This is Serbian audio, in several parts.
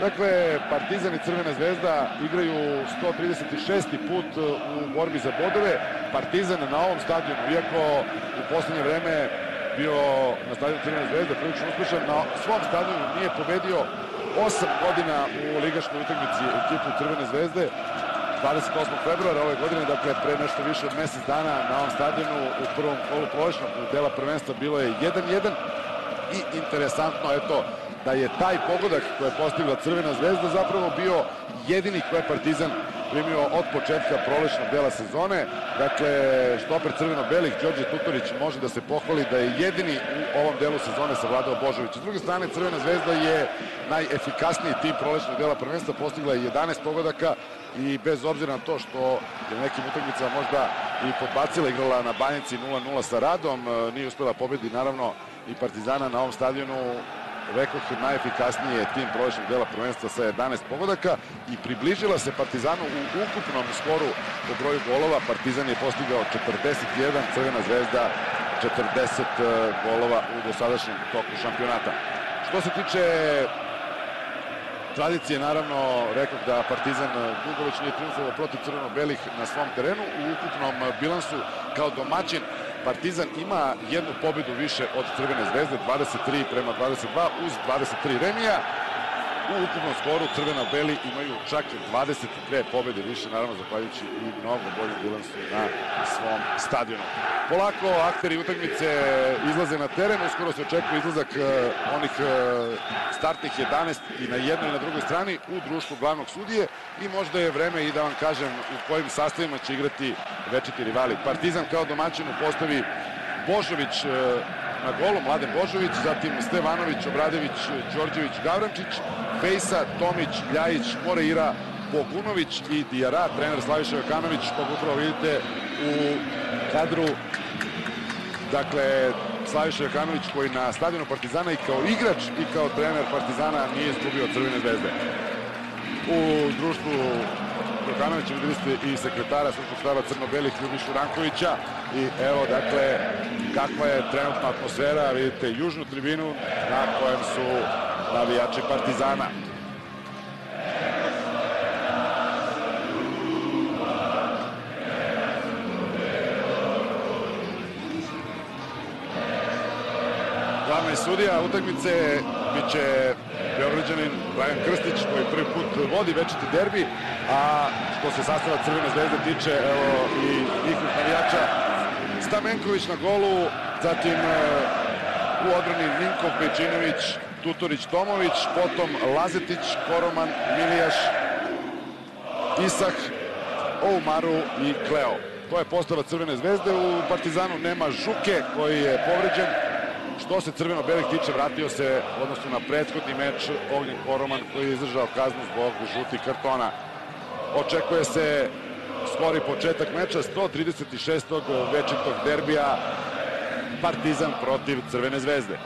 Dakle, Partizan i Crvena zvezda igraju 136. put u borbi za bodove. Partizan na ovom stadionu, iako u poslednje vreme bio na stadionu Crvena zvezda prilično uspešan, na svom stadionu nije pobedio 8 godina u ligaškoj utakmici ekipu Crvene zvezde. 28. februara ove godine, dakle pre nešto više od mesec dana, na ovom stadionu u prvom kolu prolećnog dela prvenstva bilo je 1-1 i interesantno je to da je taj pogodak koji je postigla Crvena zvezda zapravo bio jedini koji je Partizan primio od početka prolećnog dela sezone. Dakle, štoper crveno-belih Đorđe Tutorić može da se pohvali da je jedini u ovom delu sezone savladao Božovića. S druge strane, Crvena zvezda je najefikasniji tim prolećnog dela prvenstva, postigla je 11 pogodaka i bez obzira na to što je na nekim utakmicama možda i podbacila, igrala na Banjici 0-0 sa Radom, nije uspela pobedi naravno i Partizana na ovom stadionu. Rekoh, najefikasniji je tim prolećnog dela prvenstva sa 11 pogodaka i približila se Partizanu u ukupnom skoru po broju golova. Partizan je postigao 41, Crvena zvezda 40 golova u dosadašnjem toku šampionata. Što se tiče tradicije, naravno, rekoh da Partizan dugo već nije triumfovao protiv crveno-belih na svom terenu. U ukupnom bilansu kao domaćin Partizan ima jednu pobedu više od Crvene zvezde, 23-22 uz 23 remija. U ukupnom skoru crveno-beli imaju čak 22 pobede više, naravno zahvaljujući i mnogo bolju bilansu na svom stadionu. Polako akteri utakmice izlaze na teren, uskoro se očekuje izlazak onih startnih 11 i na jednoj i na drugoj strani u društvu glavnog sudije i možda je vreme i da vam kažem u kojim sastavima će igrati večiti rivali. Partizan kao domaćin u postavi Božović na golu, Mladen Božović, zatim Stevanović, Obradević, Đorđević, Gavrančić, Fejsa, Tomić, Ljajić, Moreira, Bogunović i Dijara, trener Slaviša Jokanović, kog upravo vidite u kadru. Dakle, Slaviša Jokanović koji na stadionu Partizana i kao igrač i kao trener Partizana nije izgubio Crvene zvezde. U društvu Jokanovića videli ste i sekretara Srpskog štaba Crno-belih Ljubišu Rankovića i evo dakle kakva je trenutna atmosfera, vidite južnu tribinu na kojem su navijači Partizana. Glavni sudija utakmice biće Beograđanin Dragan Krstić koji prvi put vodi večiti derbi, a što se sastava Crvene zvezde tiče, evo i njihovih navijača. Stamenković na golu, zatim u odbrani Minkov, Pejčinović, Tutorić, Tomović, potom Lazetić, Koroman, Milijaš, Isak, Oumaru i Kleo. To je postava Crvene zvezde. U Partizanu nema Žuke koji je povređen. Što se crveno-belih tiče, vratio se odnosno na prethodni meč Ognjen Koroman koji je izdržao kaznu zbog žutih kartona. Očekuje se skori početak meča, 136. večitog derbija, Partizan protiv Crvene zvezde.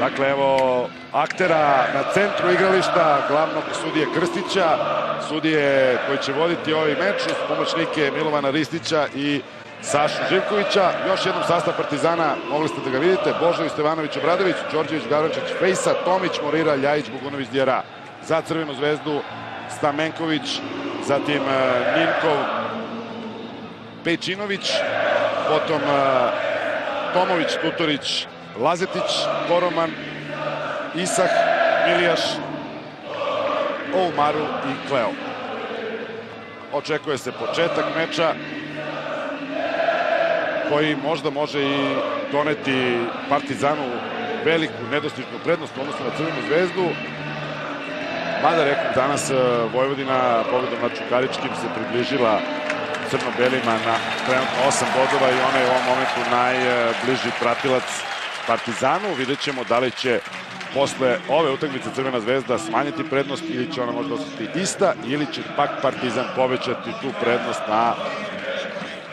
Dakle, evo, aktera na centru igrališta, glavnog sudije Krstića, sudije koji će voditi ovaj meč uz pomoćnike Milovana Ristića i Sašu Živkovića. Još jednom sastav Partizana, mogli ste da ga vidite, Božović, Stevanović, Obradović, Đorđević, Gavrančić, Fejsa, Tomić, Morira, Ljajić, Bogunović, Dijera. Za Crvenu zvezdu Stamenković, zatim Ninkov, Pejčinović, potom Tomović, Tutorić, Lazetić, Koroman, Isak, Milijaš, Oumaru i Kleo. Očekuje se početak meča koji možda može i doneti Partizanu veliku nedostižnu prednost odnosno na Crvenu zvezdu. Mada rekom, danas Vojvodina pobedom na Čukaričkim se približila crno-belima na trenutno 8 bodova i ona je u ovom momentu najbliži pratilac Partizanu. Vidjet ćemo da li će posle ove utakmice Crvena Zvezda smanjiti prednost ili će ona možda ostati ista ili će pak Partizan povećati tu prednost na,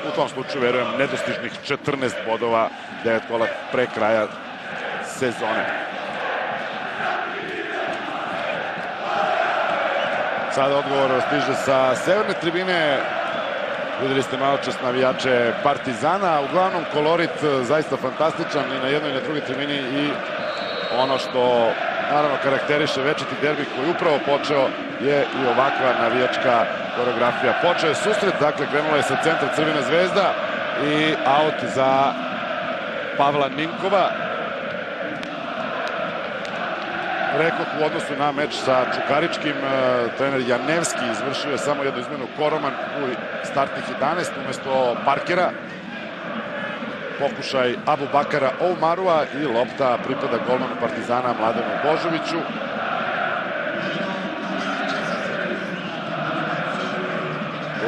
u tom slučaju verujem, nedostižnih 14 bodova, 9 kola pre kraja sezone. Sada odgovor stiže sa severne tribine. Videli ste malo čas navijače Partizana. Uglavnom kolorit zaista fantastičan i na jednoj i na drugoj tribini i ono što naravno karakteriše večiti derbi koji upravo počeo je i ovakva navijačka koreografija. Počeo je susret, dakle krenula je sa centra Crvena zvezda i aut za Pavla Ninkova. Rekoh u odnosu na meč sa Čukaričkim, trener Janevski izvršio je samo jednu izmenu, Koroman u startnih 11 umesto Parkera. Pokušaj Abubakara Oumarua i lopta pripada golmanu Partizana Mladenu Božoviću.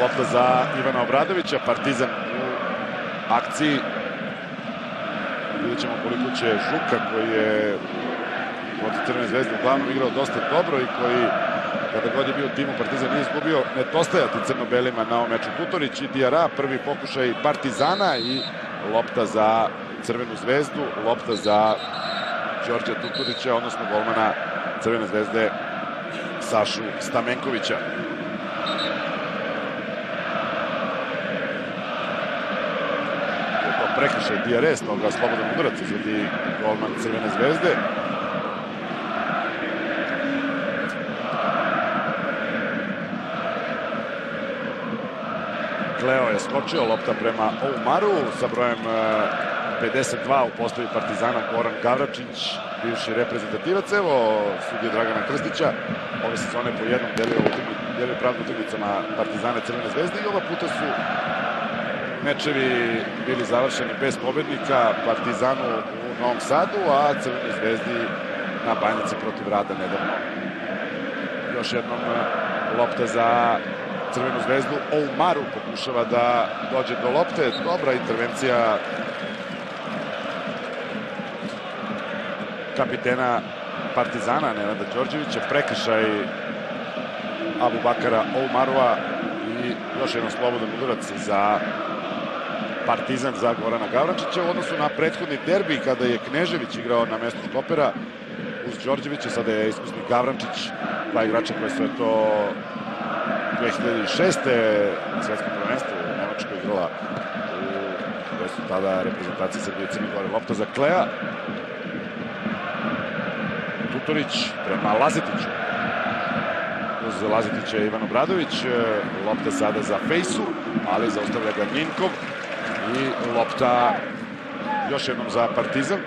Lopta za Ivana Obradovića, Partizan u akciji. Vidjet ćemo koliko će Žuka koji je od Crvene zvezde uglavnom igrao dosta dobro i koji kada god je bio u timu Partizan nije izgubio, nedostajati crno-belima na ovom meču. Tutorić i Diarra, prvi pokušaj Partizana i lopta za Crvenu zvezdu, lopta za Đorđa Tutorića, odnosno golmana Crvene zvezde Sašu Stamenkovića. Prekršaj Diarre, stoga slobodan udarac izvodi golman Crvene zvezde. Leo je skočio, lopta prema Oumaru sa brojem 52 u postavi Partizana Goran Gavračić, bivši reprezentativac. Evo sudija Dragana Krstića, ove sezone po jednom delio pravdu utakmicama Partizana Crvene zvezde i ova puta su mečevi bili završeni bez pobednika, Partizanu u Novom Sadu, a Crvenoj zvezdi na Banjici protiv Rada nedavno. Još jednom lopta za Crvenu zvezdu, Oumaru pokušava da dođe do lopte, dobra intervencija kapitena Partizana Nenada Đorđevića, prekršaj Abubakara Oumarua i još jedan slobodan udarac za Partizan, za Gorana Gavračića. U odnosu na prethodni derbi kada je Knežević igrao na mestu stopera uz Đorđevića, sada je iskusni Gavračić, dva igrača koje sve to 2006. Svjetsko prvenstvo u Nemačkoj igrala u koje su tada reprezentacije Srbije i Crne Gore. Lopta za Klea. Tutorić prema Lazetiću. Uz Lazetića je Ivan Obradović. Lopta sada za Fejsu, ali zaustavlja ga Ninkov. I lopta još jednom za Partizan.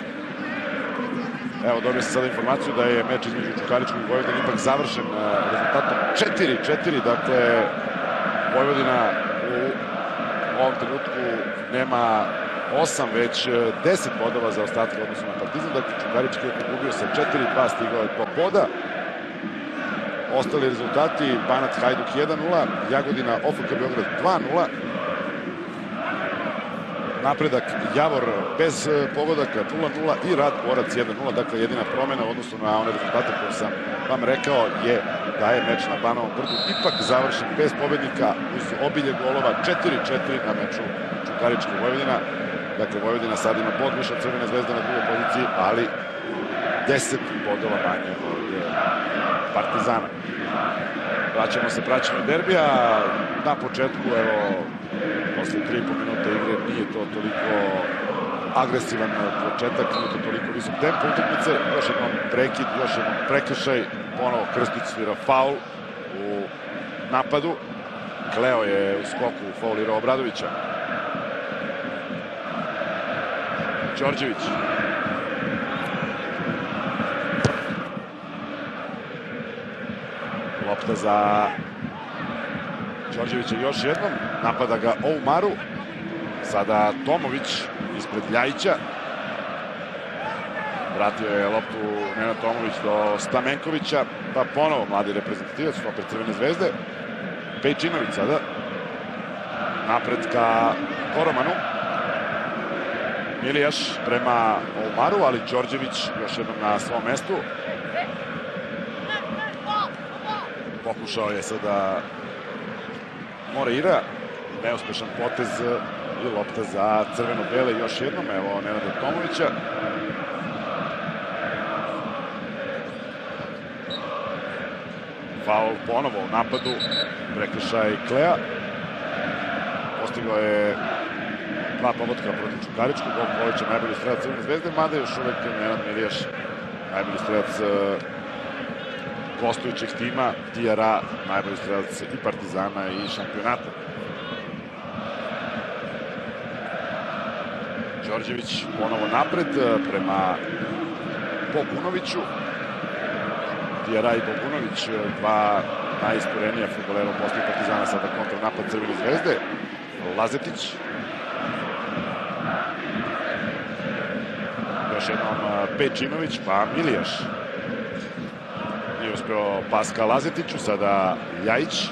Evo, dobio sam sada informaciju da je meč između Čukaričkog i Vojvodine ipak završen rezultatom 4-4. Dakle, Vojvodina u ovom trenutku nema 8, već 10 bodova za ostatke odnosu na Partizan. Dakle, Čukarički je pogubio sa 4-2, stigao je do boda. Ostali rezultati, Banat Hajduk 1-0, Jagodina OFK Beograd 2-0. Napredak Javor bez pogodaka 0-0 i Rad Borac 1-0. Dakle, jedina promena u odnosu na one rezultate koje sam vam rekao je da je meč na Banovom brdu ipak završen bez pobednika uz obilje golova 4-4 na meču Čukarička Vojvodina. Dakle, Vojvodina sad ima bod više od Crvene zvezde na drugoj poziciji, ali 10 bodova manje od Partizana. Vraćamo se praćenju derbija. Na početku, evo, posle 3,5 minuta igre nije to toliko agresivan početak, nije to toliko visok tempo utakmice. Još jednom prekid, još jednom prekršaj, ponovo Krstić svira faul u napadu. Kleo je u skoku faulirao Obradovića. Đorđević. Lopta za Đorđevića još jednom, napada ga Oumaru, sada Tomović ispred Ljajića. Vratio je loptu Nenad Tomović do Stamenkovića, pa ponovo mladi reprezentativac, stoper Crvene zvezde. Pejčinović sada, napred ka Koromanu. Milijaš prema Olmaru, ali Đorđević još jednom na svom mestu. Pokušao je sada Moreira. Neuspešan potez i lopta za crveno-bele još jednom. Evo Nenada Tomovića. Faul ponovo u napadu. Prekršaj Klea. Postigao je dva pogotka protiv Čukaričkog. Gol Kovića, najbolji strelac Crvene zvezde. Mada još uvek je Nenad Milijaš najbolji strelac gostujućeg tima. Diarra najbolji strelac i Partizana i šampionata. Đorđević ponovo napred prema Bogunoviću. Diarra i Bogunović, dva najisturenija futbolera u poslu Partizana, sada kontranapad Crvene zvezde. Lazetić. Još jednom Pečinović, pa Milijaš. Nije uspeo pas ka Lazetiću, sada Ljajić.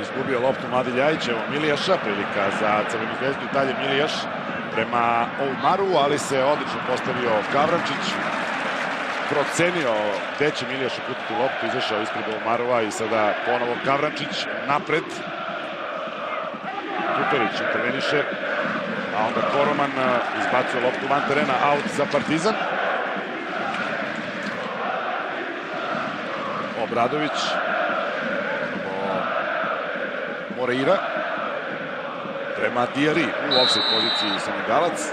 Izgubio loptu mladi Ljajić, evo Milijaša, prilika za Crvenu zvezdu, i dalje Milijaš prema Olmaru, ali se odlično postavio Kavrančić, procenio gde će Milijaš uputiti loptu, izašao ispred Olmarova i sada ponovo Kavrančić napred. Tutorić interveniše, a onda Koroman izbacio loptu van terena, aut za Partizan. Obradović. Moreira prema Diarri u ofsajd poziciji Senegalac.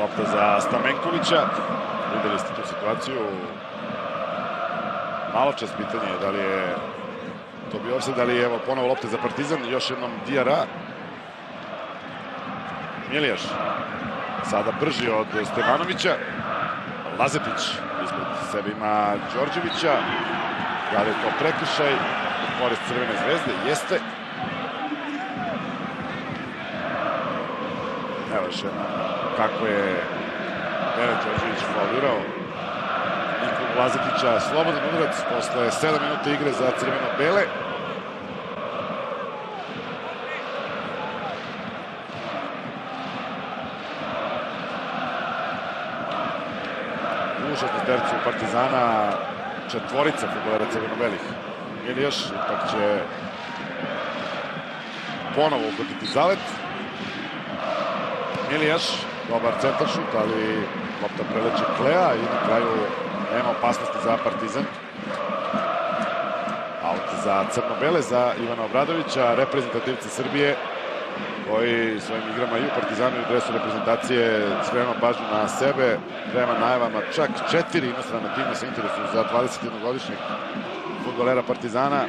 Lopta za Stamenkovića. Videli ste tu situaciju. Malo čas pitanje je da li je to bio ofsajd, da li je, evo, ponovo lopte za Partizan, još jednom Diarra. Milijaš, sada brži od Stevanovića. Lazetić ispred sebe ima Đorđevića. Da li je to prekršaj u korist Crvene zvezde? Jeste. Evo još jednom kako je Nenad Đorđević faulirao Lazetića, slobodan udarac posle 7 minuta igre za crveno-bele. U užasnu tercu Partizana četvorica fudbalera crveno-belih. Milijaš ipak će ponovo uhvatiti zalet. Milijaš, dobar centar šut, ali lopta preleće Klea i na kraju nema opasnosti za Partizan. Aut za crno-bele, za Ivana Obradovića, reprezentativca Srbije, koji svojim igrama i u Partizanu i u dresu reprezentacije skrenuo pažnju na sebe. Prema najavama čak 4 inostrana tima se interesuju za 21-godišnjeg fudbalera Partizana.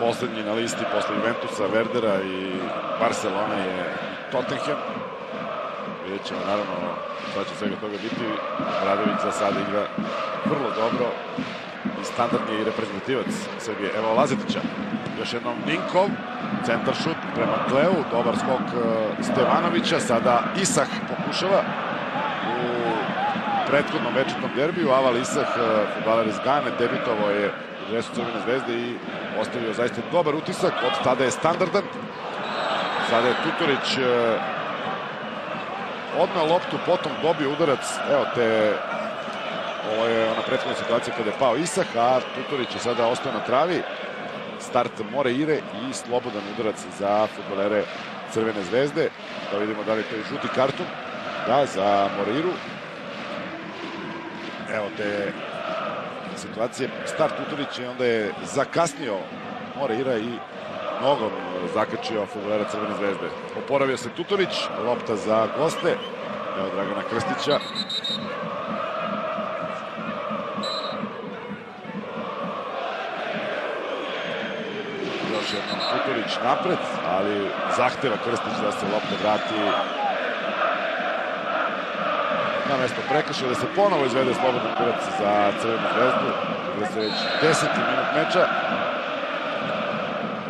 Poslednji na listi posle Juventusa, Verdera i Barcelona je Tottenham. Vidjet ćemo naravno šta će svega toga biti. Obradović za sada igra vrlo dobro i standardni i reprezentativac Srbije. Evo Lazetića, još jednom Ninkov, centar šut prema Kleu, dobar skok Stevanovića, sada Isah pokušava. U prethodnom večetnom derbiju Aval Isah, fudbaler iz Gane, debitovao je u dresu Crvene zvezde i ostavio zaista dobar utisak, od tada je standardan. Sada je Tutorić odmah loptu, potom dobio udarac, evo te, ovo je ona prethodna situacija kada je pao Isah, a Tutorić je sada ostao na travi, start Moreire i slobodan udarac za fudbalere Crvene zvezde, da vidimo da li to je žuti karton, da, za Moreiru, evo te situacije, start Tutorić i onda je zakasnio Moreira i nogom zakačio fudbalera Crvene zvezde. Oporavio se Tutorić, lopta za goste. Evo Dragana Krstića. Još jednom Tutorić napred, ali zahteva Krstić da se lopta vrati na na mesto prekršaja, da se ponovo izvede slobodan udarac za Crvenu Zvezdu, gde se već 10. minut meča.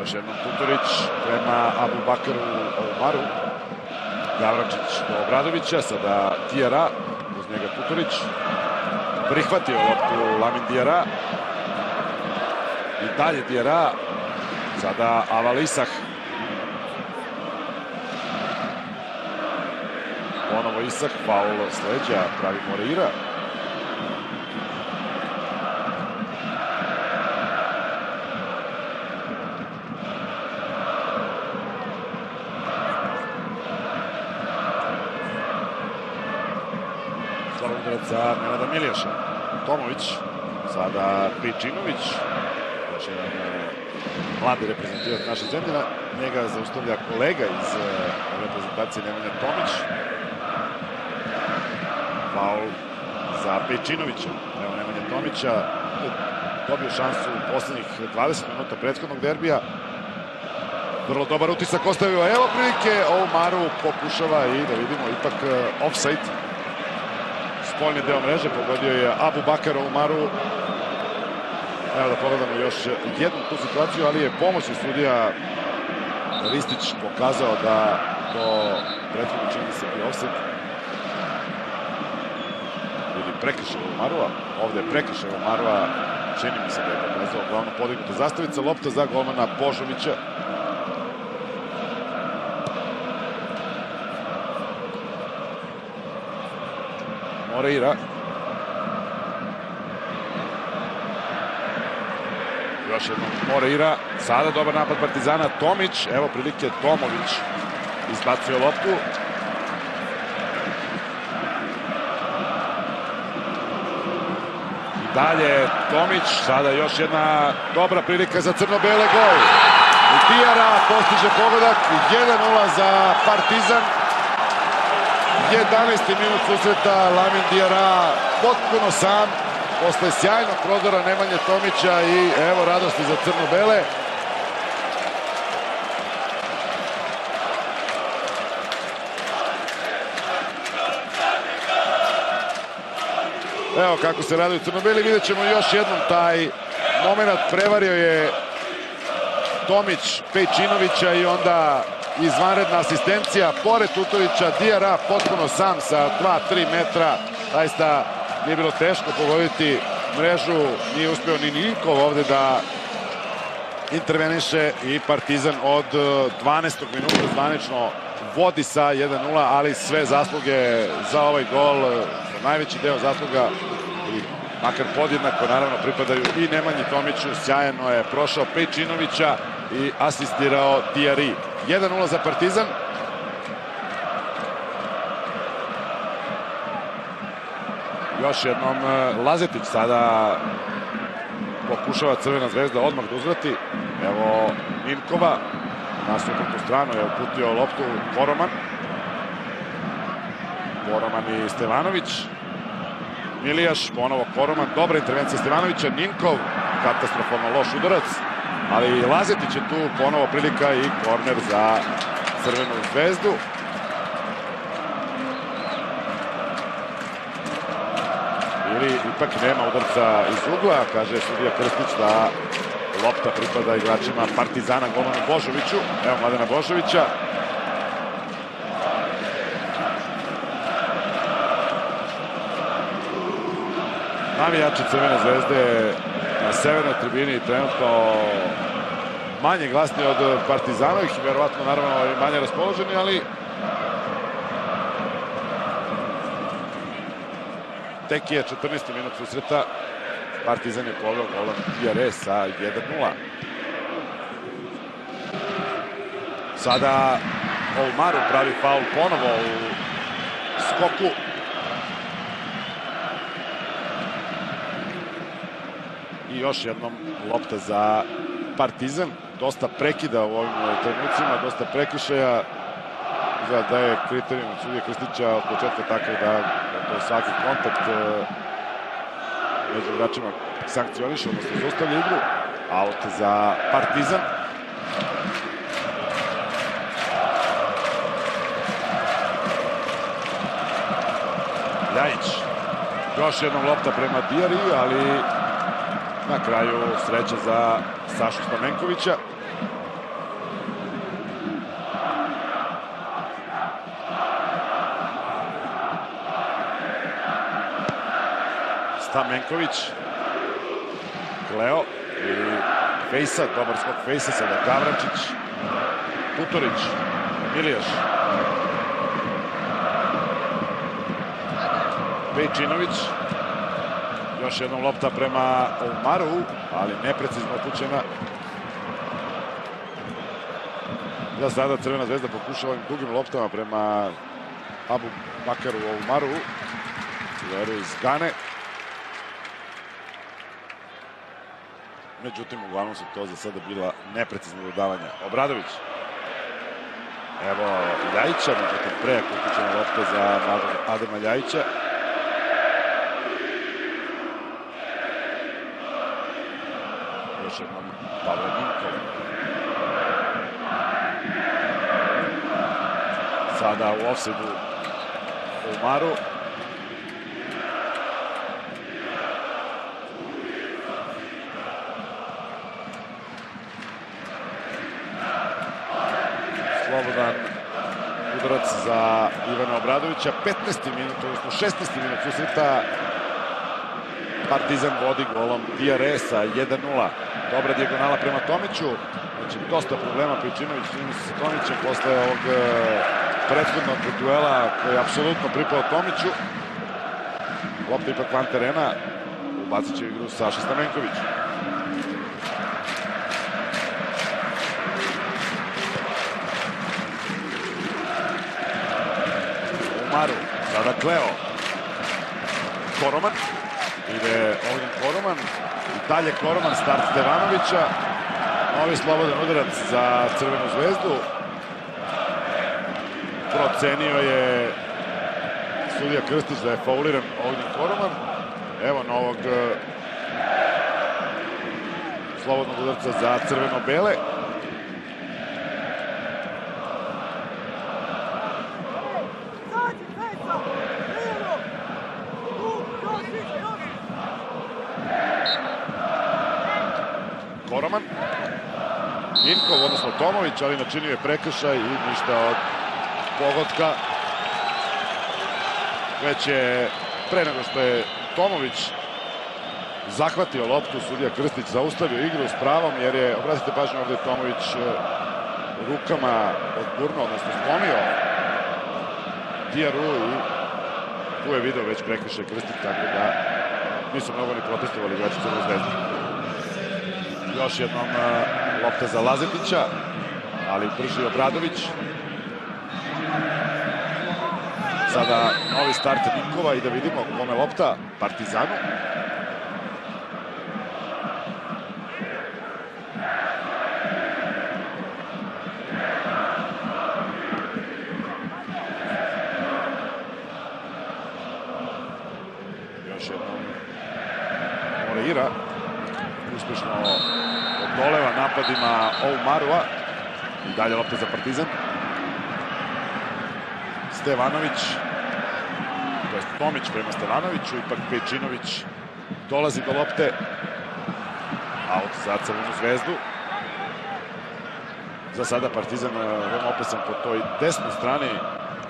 Još jednom Tutorić prema Abubakaru Omaru, Gavrančić do Obradovića, sada Diarra, uz njega Tutorić, prihvatio loptu Lamin Diarra, i dalje Diarra, sada Avalisah. Ponovo Isak, faul s leđa, pravi Moreira. Slobodan udarac za Nenada Milijaša. Tomović, sada Pičinović. Još jedan mladi reprezentativac naše zemlje. Njega zaustavlja kolega iz reprezentacije Nemanja Tomić. Faul za Pejčinovića. Evo Nemanja Tomića dobio šansu u poslednjih 20 minuta prethodnog derbija. Vrlo dobar utisak ostavio. Evo prilike, Omaru pokušava i da vidimo ipak ofsajd. Spoljni deo mreže pogodio je Abubakar Omaru. Evo da pogledamo još jednu tu situaciju, ali je pomoćni sudija Ristić pokazao da to prethodno čini se bio ofsajd. Prekršaj Omarova, ovde je prekršaj Omarova, čini mi se da je pokazao, glavno podignuta zastavica, lopta za golmana Božovića. Moreira. Još jednom Moreira, sada dobar napad Partizana, Tomić, evo prilike, Tomović izbacuje loptu. Dalje Tomić, sada još jedna dobra prilika za crno-bele, gol. Diarra postiže pogodak, 1-0 za Partizan. 11. minut susreta, Lamin Diarra potpuno sam, posle sjajnog prodora Nemanje Tomića i evo radosti za crno-bele. Evo kako se raduju crno-beli, vidjet ćemo još jednom taj momenat, prevario je Tomić Pejčinovića i onda izvanredna asistencija pored Tutorića, Diarra potpuno sam sa 2-3 metra, zaista nije bilo teško pogoditi mrežu, nije uspeo ni Nikov ovde da interveniše i Partizan od 12. minuta zvanično vodi sa 1-0, ali sve zasluge za ovaj gol, najveći deo zasluga, makar podjednako, naravno, pripadaju i Nemanji Tomiću. Sjajno je prošao Pejčinovića i asistirao Diarri. 1-0 za Partizan. Još jednom Lazetić sada pokušava Crvena Zvezda odmah da uzvrati. Evo Minkova, na suprotnu stranu je uputio loptu Koroman. Koroman i Stevanović. Milijaš, ponovo Koroman, dobra intervencija Stevanovića, Ninkov, katastrofalno loš udarac, ali Lazetić je tu, ponovo prilika i korner za Crvenu Zvezdu. Ili ipak nema udarca iz ugla, kaže sudija Krstić da lopta pripada igračima Partizana, golmanu Božoviću. Evo Mladena Božovića. Navijači Crvene Zvezde na severnoj tribini trenutno manje glasni od Partizanovih, verovatno naravno i manje raspoloženi, ali tek je 14. minut susreta, Partizan je poveo golom Diarre sa 1-0. Sada Omaru pravi faul ponovo u skoku. I još jednom lopta za Partizan. Dosta prekida u ovim trenucima, dosta prekršaja. Izgleda da je kriterijum sudije Krstića od početka takav da to svaki kontakt među igračima sankcioniše, odnosno zaustavlja igru. Aut za Partizan. Ljajić. Još jednom lopta prema Dijari, ali na kraju sreća za Sašu Stamenkovića. Stamenković. Kleo i Fejsa, dobar skok Fejsa, sada Gavrančić, Tutorić, Milijaš. Pejčinović. Još jednom lopta prema Umaru, ali neprecizno upućena. Da, sada Crvena zvezda pokušava ovim dugim loptama prema Abu Bakaru Umaru. Umaru iz Gane. Međutim, uglavnom su to za sada bila neprecizna dodavanja. Obradović. Evo Ljajića, međutim prejako upućena lopta za Adama Ljajića. Još jednom Pavle Minkova. Sada u ofsajdu Umaru. Slobodan udarac za Ivana Obradovića. 15. minut, odnosno 16. minut susreta. Partizan vodi golom Diaresa 1-0. Dobra dijagonala prema Tomiću. Znači, dosta problema Pejčinović sa Tomićem posle ovog prethodnog duela koji je apsolutno pripao Tomiću. Lopta ipak van terena. Ubacit će u igru Saša Stamenković. Umaru, sada Kleo. Koroman. Ide ovdje Koroman. Dalje Koroman, start Stevanovića. Novi slobodan udarac za Crvenu zvezdu. Procenio je sudija Krstić da je fauliran ovdje Koroman. Evo novog slobodnog udarca za Crveno-bele. Koroman. Inkov, odnosno Tomović, ali načinio je prekršaj i ništa od pogotka. Već je, pre nego što je Tomović zahvatio loptu, sudija Krstić zaustavio igru s pravom, jer je, obratite pažnju, ovdje Tomović rukama odgurno, odnosno sklonio Dijaru i tu je video već prekršaj Krstić, tako da nisu mnogo ni protestovali igrači Crvene zvezde. Još jednom lopta za Lazetića, ali brži Obradović. Sada novi start Nikova i da vidimo kome lopta, Partizanu. Još jednom Moreira. Uspešno odoleva napadima Oumarova. I dalje lopta za Partizan. Stevanović. To je Tomić prema Stevanoviću. Ipak Pejčinović dolazi do lopte. Aut za Crvenu zvezdu. Za sada Partizan veoma opasan po toj desnoj strani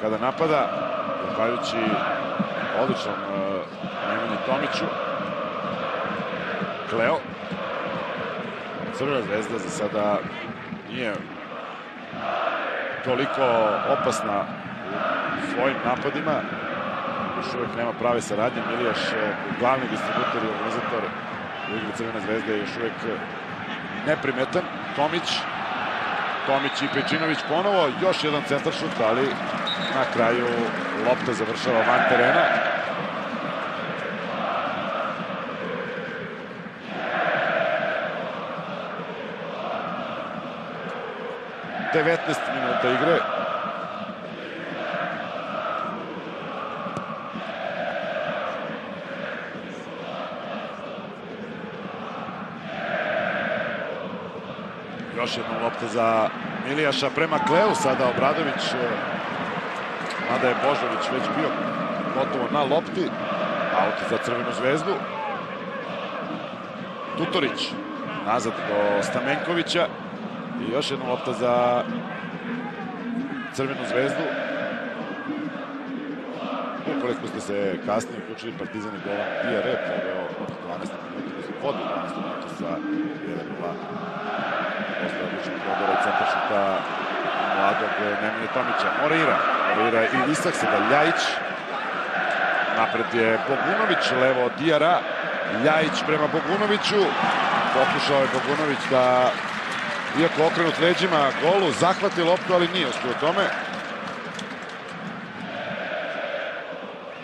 kada napada. Zahvaljujući odličnom Nemani Tomiću. Kleo. Crvena zvezda za sada nije toliko opasna u svojim napadima. Još uvijek nema prave saradnje. Milijaš, glavni distributor i organizator u igri Crvene zvezde, je još uvijek neprimetan. Tomić i Pejčinović ponovo. Još jedan centar šut, ali na kraju lopta završava van terena. Devetnaest minuta igre. Još jednom lopta za Milijaša prema Kleu, sada Obradović, mada je Božović već bio gotovo na lopti. Aut za Crvenu zvezdu. Tutorić nazad do Stamenkovića. I još jedna lopta za Crvenu zvezdu. Ukoliko ste se kasnije uključili, Partizan je golom Pijare poveo od 12. minuta u vodu, 12. minuta sa 1-2. Ostaje odlučen prodora i centar šuta mladog Nemanja Tomića. Morira i Isak sada Ljajić. Napred je Bogunović, levo od Dijara. Ljajić prema Bogunoviću. Pokušao je Bogunović da, iako okrenut leđima golu, zahvati loptu, ali nije uspio tome.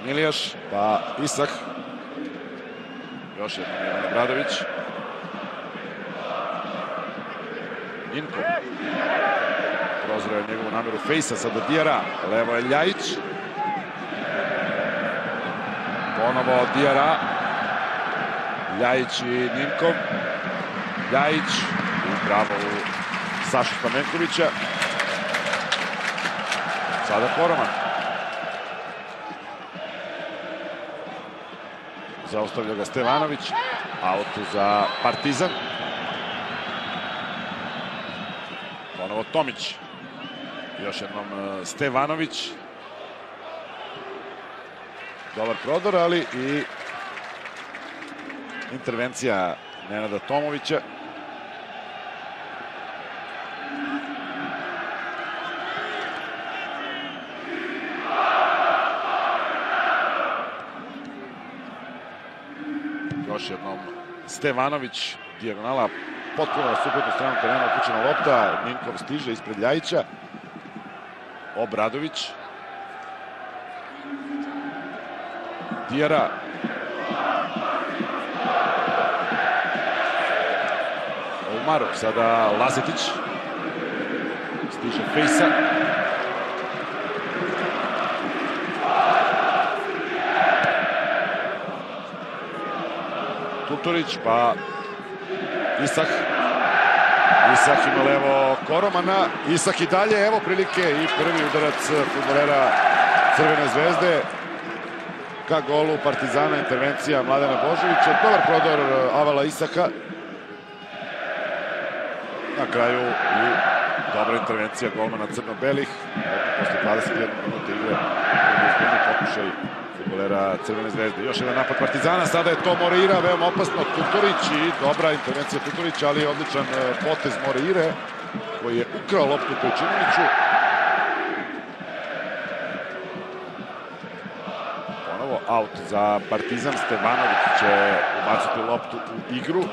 Milijaš, pa Isak. Još jednom Ivan Obradović. Inko. Prozreo je njegovu nameru Fejsa, sad od Dijara. Levo je Ljajić. Ponovo od Dijara. Ljajić i Ninkov. Ljajić i bravo u Sašu Stamenkovića. Sada Koroman. Zaustavlja ga Stevanović, autu za Partizan. Ponovo Tomić. Još jednom Stevanović. Dobar prodor, ali i intervencija Nenada Tomovića. Još jednom Stevanović, dijagonala potpuno na suprotnu stranu terena, upućena lopta, Ninkov stiže ispred Ljajića. Obradović. Dijara. Umarov, sada Lazetić. Stiže Fejsa. Tutorić, pa Isak ima levo Koromana, Isak i dalje, evo prilike i prvi udarac fudbalera Crvene zvezde ka golu Partizana, intervencija Mladena Božovića, dobar prodor Avala Isaka, na kraju i dobra intervencija golmana crno-belih, posle 21 minuta igre, pokušaj fudbalera Crvene zvezde. Još jedan napad Partizana, sada je to Morira, veoma opasno Tutorić i dobra intervencija Tutorića, ali odličan potez Morire koji je ukrao loptu Pečinoviću. Ponovo aut za Partizan, Stevanović će ubaciti loptu u igru.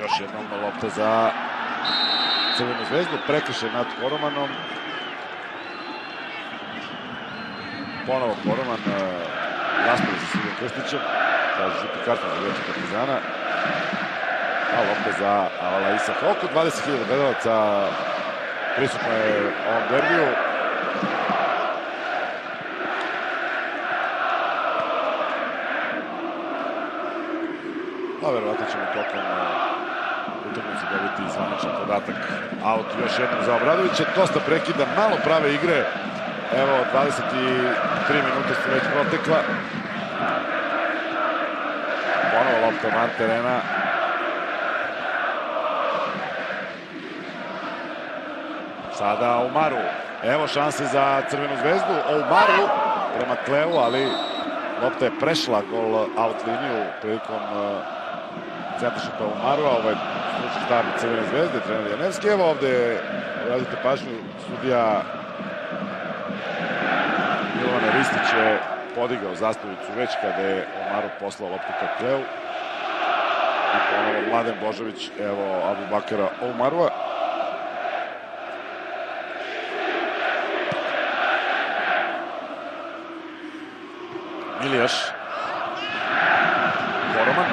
Još jednom lopta za Crvenu zvezdu, prekršaj nad Koromanom. Ponovo Koroman raspravi sa Silvijem Krstićem, traži žuti karton za veći Partizana. A lopta za Avala Isaka. Oko 20.000 gledalaca prisutno je ovom derbiju. A verovatno ćemo tokom utakmice dobiti i zvaničan podatak. Aut još jednom za Obradovića, dosta prekida, malo prave igre. Evo, 23 minuta su već protekla. Ponovo lopta van terena. Sada Oumaru. Evo šanse za Crvenu zvezdu. Oumaru prema Tlevu, ali lopta je prešla gol aut liniju prilikom centra šuta Oumaru, a ovaj slučaj štabi Crvene zvezde, trener Janevski. Evo ovde, radite pažnju, sudija Milovana Ristić je podigao zastavicu već kada je Oumaru poslao loptu ka Kleu. I ponovo Mladen Božović, evo Abubakara Oumarua. Milijaš. Koroman.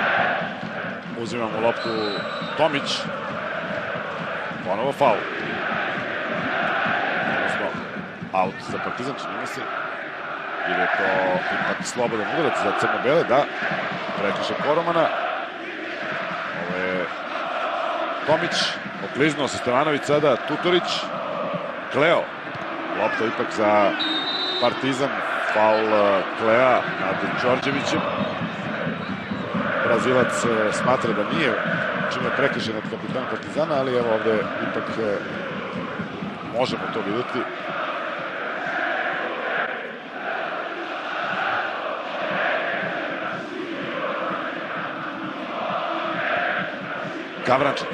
Uzimamo loptu Tomić. Ponovo faul. aut za Partizan, čini mi se. Jer je to slobodan udarac za crno-bele, da. Prekršaj Koromana. Ovo je Tomić, okliznuo se Stevanović, sada Tutorić. Kleo. Lopta ipak za Partizan. Faul Klea nad Đorđevićem. Brazilac smatra da nije čime prekršaj nad kapitanom Partizana, ali evo ovde ipak možemo to vidjeti. Gavrančić.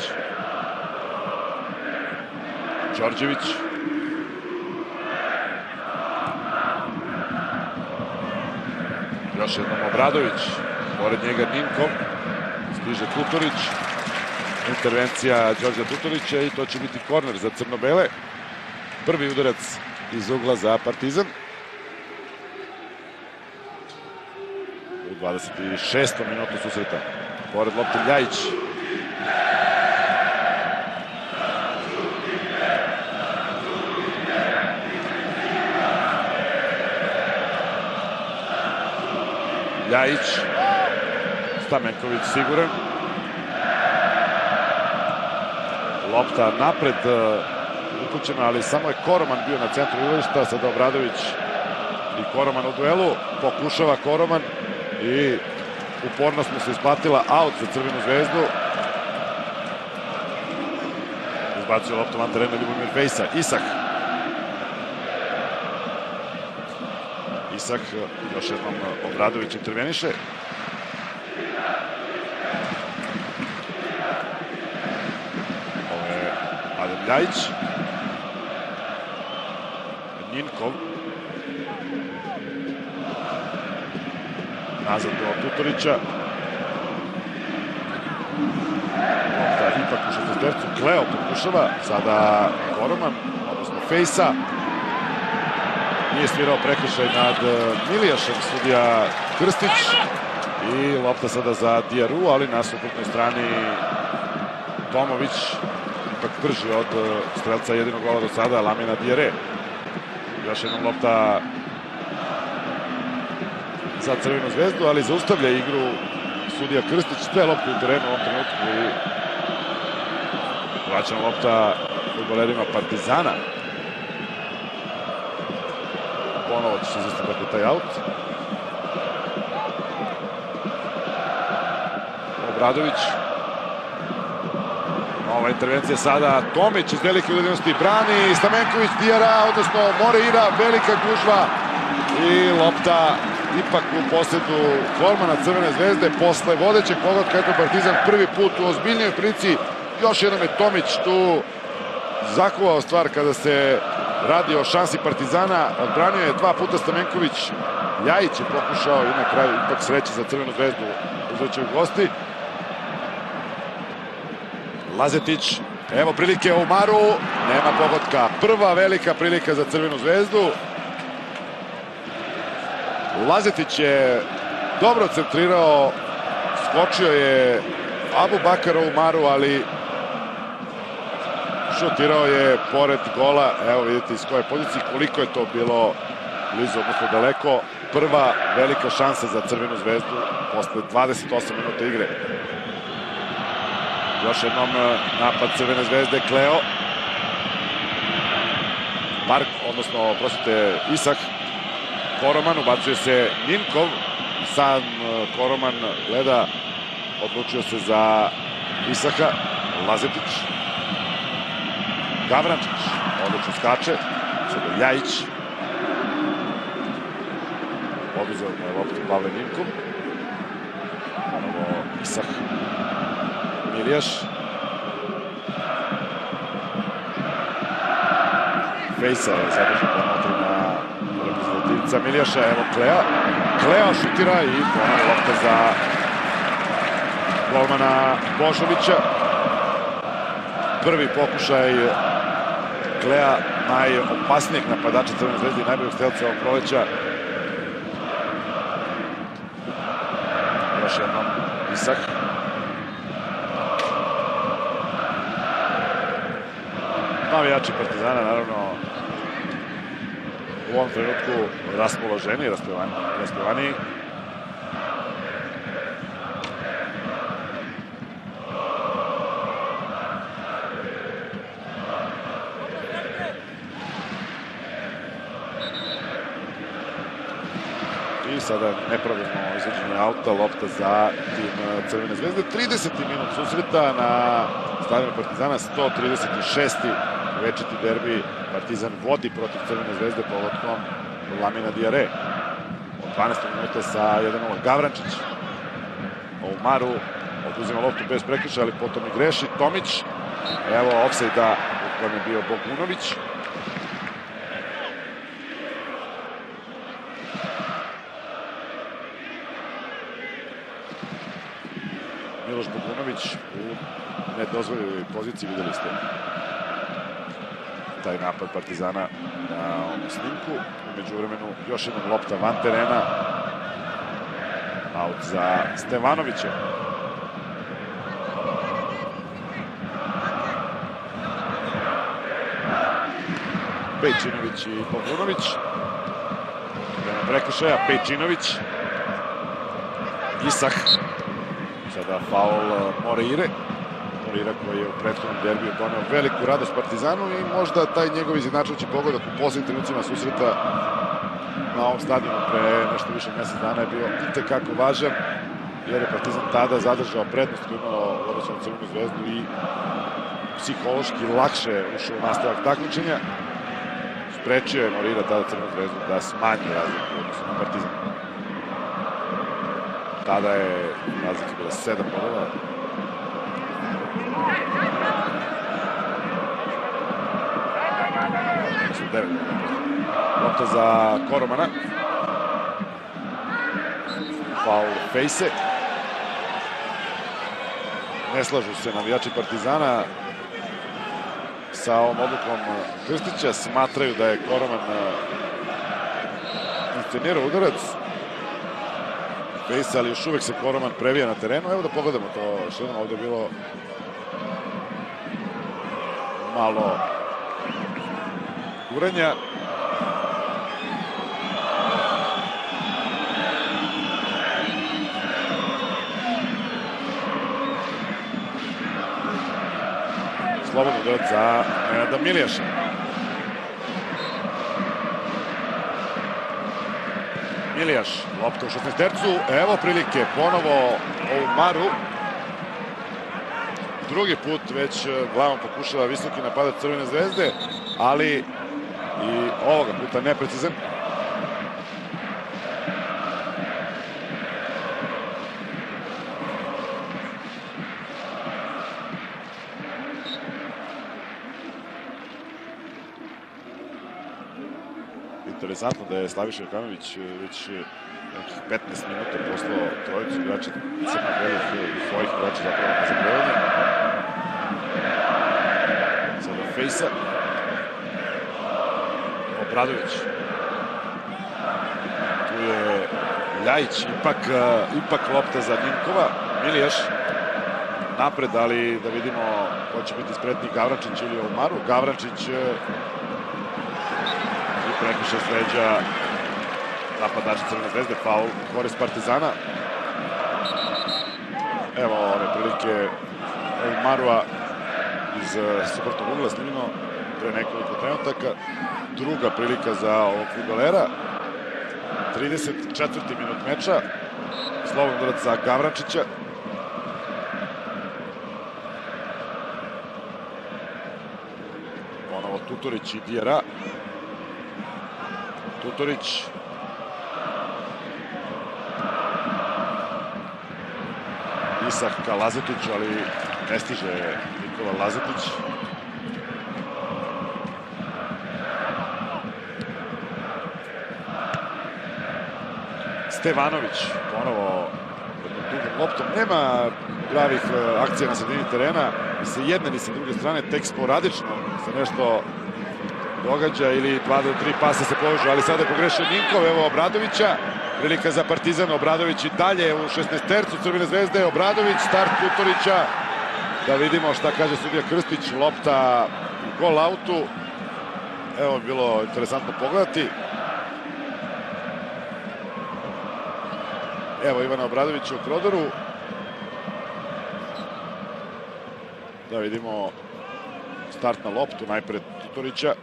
Đorđević. Još jednom Obradović. Pored njega Ninko. Stiže Tutorić. Intervencija Đorđa Tutorića i to će biti korner za crno-bele. Prvi udarac iz ugla za Partizan. U 26. minutu susreta. Pored lopte Ljajić. Ljajić. Stamenković siguran. Lopta napred upućena, ali samo je Koroman bio na centru igrališta. Sada Obradović i Koroman u duelu. Pokušava Koroman i upornost mu se isplatila. Aut za Crvenu zvezdu. Izbacio loptu van terena Ljubomir Fejsa. Isak, još jednom Obradović interveniše. Ovo je Adem Ljajić. Ninkov. Nazad do Tutorića. Lopta ipak u šestdesetercu. Kleo pokušava. Sada Koroman, odnosno Fejsa. Nije svirao prekršaj nad Milijašem, sudija Krstić. I lopta sada za Dijaru, ali na suprotnoj strani Tomović ipak brži od strelca jedinog gola do sada, Lamina Dijare. Još jednom lopta za Crvenu zvezdu, ali zaustavlja igru sudija Krstić. Sve lopte u terenu u ovom trenutku. Vraćena lopta fudbalerima Partizana. Ponovo će se izvesti tako taj aut. Obradović. Nova intervencija sada. Tomić iz velike udaljenosti brani. Stamenković, Dijara, odnosno Moreira. Velika gužva. I lopta ipak u posedu Kormana Crvene zvezde. Posle vodećeg pogotka je Partizan prvi put u ozbiljnoj prilici. Još jednom je Tomić tu zakuvao stvar kada se radi o šansi Partizana, odbranio je dva puta Stamenković, Ljajić je pokušao i na kraju ipak sreće za Crvenu zvezdu uzvraćaju gosti. Lazetić, evo prilike Umaru, nema pogotka. Prva velika prilika za Crvenu zvezdu. Lazetić je dobro centrirao, skočio je Abubakar Umaru, ali šutirao je pored gola. Evo vidite iz koje pozicije, koliko je to bilo blizu, odnosno daleko. Prva velika šansa za Crvenu zvezdu posle 28 minuta igre. Još jednom napad Crvene zvezde, Kleo. Mark, odnosno, prostite, Isak. Koroman, ubacuje se Ninkov. Sam Koroman gleda, odlučio se za Isaka. Lazetić. Gavrančić, odlično skače, sada Ljajić. Oduzeo je loptu Pavle Ninkom. Ponovo Isak, Milijaš. Fejsa je zadržao ponovo na reprezentativca Milijaša, evo Klea. Klea šutira i ponovo lopta za golmana Božovića. Prvi pokušaj Klea, najopasnijeg napadača Crvene zvezde i najboljeg strelca ovog proleća. Još jednom Isak. Navijači Partizana, naravno, u ovom trenutku raspoloženi, raspjevaniji. I sada nepravilno izvrđenje auta, lopta za tim Crvene zvezde. 30. minut susreta na stadionu Partizana, 136. večiti derbi. Partizan vodi protiv Crvene zvezde povodkom Lamina Diarre. Od 12. minuta sa 1-0. Gavrančić Oumaru oduzima loptu bez prekršaja, ali potom i greši. Tomić, evo ofsajda u kojem je bio Bogunović. Miloš Bogunović u nedozvoljenoj poziciji, videli ste taj napad Partizana na ovom snimku. U međuvremenu još jednom lopta van terena. Aut za Stevanovića. Pejčinović i Bogunović. Vreme prekršaja, Pejčinović. Isak. Sada faul Moreire. Moreira koji je u prethodnom derbiju doneo veliku radost Partizanu i možda taj njegov izjednačujući pogodak u poslednjim trenucima susreta na ovom stadionu pre nešto više mesec dana je bio itekako važan, jer je Partizan tada zadržao prednost koju imao u odnosu na Crvenu zvezdu i psihološki lakše ušao u nastavak takmičenja. Sprečio je Moreira tada Crvenu zvezdu da smanji razliku u odnosu na Partizan. Tada je razlika bila 7 bodova. Lopta za Koromana. Faul Fejse. Ne slažu se navijači Partizana sa ovom odlukom Krstića. Smatraju da je Koroman intenirao udarac. Fejsa, ali još uvek se Koroman previja na terenu. Evo da pogledamo to što je ovdje bilo malo guranja. Slobodno udarac za Nenada Milijaša. Milijaš, lopta u 16 tercu, evo prilike, ponovo Oumaru. Drugi put već glavom pokušava visoki napadač Crvene zvezde, ali i ovoga puta neprecizan. Interesantno da je Slaviša Jokanović već nekih 15 minuta poslao trojicu igrača svojih igrača zapravo na zagrevanje. Sada Fejsa. Obradović. Tu je Ljajić, ipak lopta za Njimkova. Milijaš napred, ali da vidimo ko će biti spretni, Gavrančić ili Oumaru. Gavrančić prekršaj sleđa napadača Crvene zvezde, faul u korist Partizana. Evo ove prilike Oumarua iz suprotnog ugla, snimljeno pre nekoliko trenutaka. Druga prilika za ovog fudbalera. 34. minut meča. Slobodan udarac za Gavrančića. Ponovo Tutorić i Diarra. Tutorić. Isak ka Lazetiću, ali ne stiže Nikola Lazetić. Stevanović, ponovo dugom loptom. Nema pravih akcija na sredini terena. I sa jedne ni sa druge strane, tek sporadično sa nešto događa ili 2 do 3 pasa se povežu, ali sada je pogrešio Ninkov, evo Obradovića, prilika za Partizan, Obradović i dalje u 16-tercu Crvene zvezde, Obradović, start Tutorića, da vidimo šta kaže sudija Krstić, lopta u gol autu, evo bilo interesantno pogledati, Evo Ivana Obradovića u prodoru. Da vidimo start na loptu najpred Tutorića.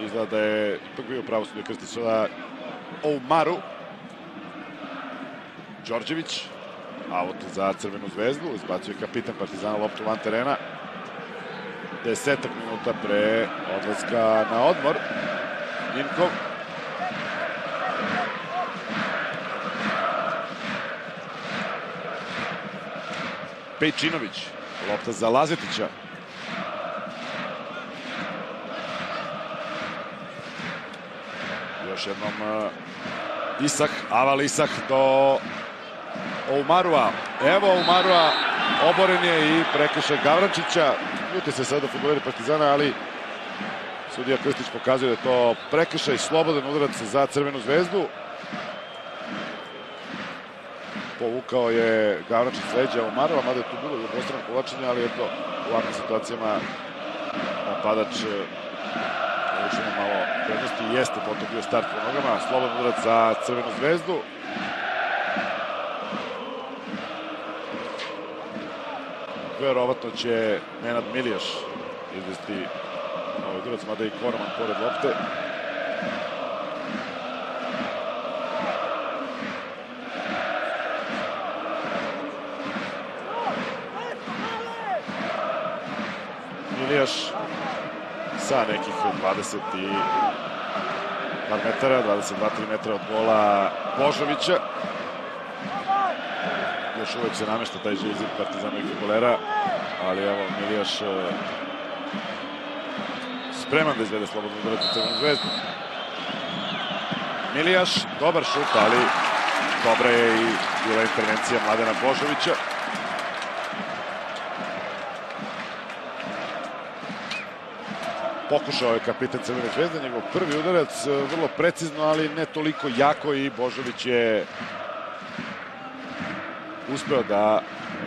Izgleda da je ipak bio pravo sudija Krstić sada Oumaru. Đorđević, out za Crvenu zvezdu, izbacio je kapitan Partizana loptu van terena. 10 minuta pre odlaska na odmor. Njimkov. Pejčinović, lopta za Lazetića. Još jednom Isak, Aval Isak do Oumarua. Evo Oumarua, oboren je i prekršaj Gavrančića. Ljute se sada fudbaleri Partizana, ali sudija Krstić pokazuje da je to prekršaj, slobodan udarac za Crvenu zvezdu. Povukao je Gavrančić s leđa Oumarua, mada je tu bilo obostrano povlačenje, ali eto, u ovakvim situacijama napadač urušeno malo prednosti i jeste potom bio start po nogama. Slobodan udarac za Crvenu zvezdu. Verovatno će Nenad Milijaš izvesti ovaj udarac, mada i Korman pored lopte. Milijaš sa nekih 22-3 metara od gola Božovića. Još uvek se namešta taj žezid Partizanovih fudbalera, ali evo Milijaš spreman da izvede slobodnu udarac u Crvenu zvezdu. Milijaš, dobar šut, ali dobra je i bila intervencija Mladena Božovića. Pokušao je kapitan Crvene zvezde, njegov prvi udarac, vrlo precizno, ali ne toliko jako, i Božović je uspeo da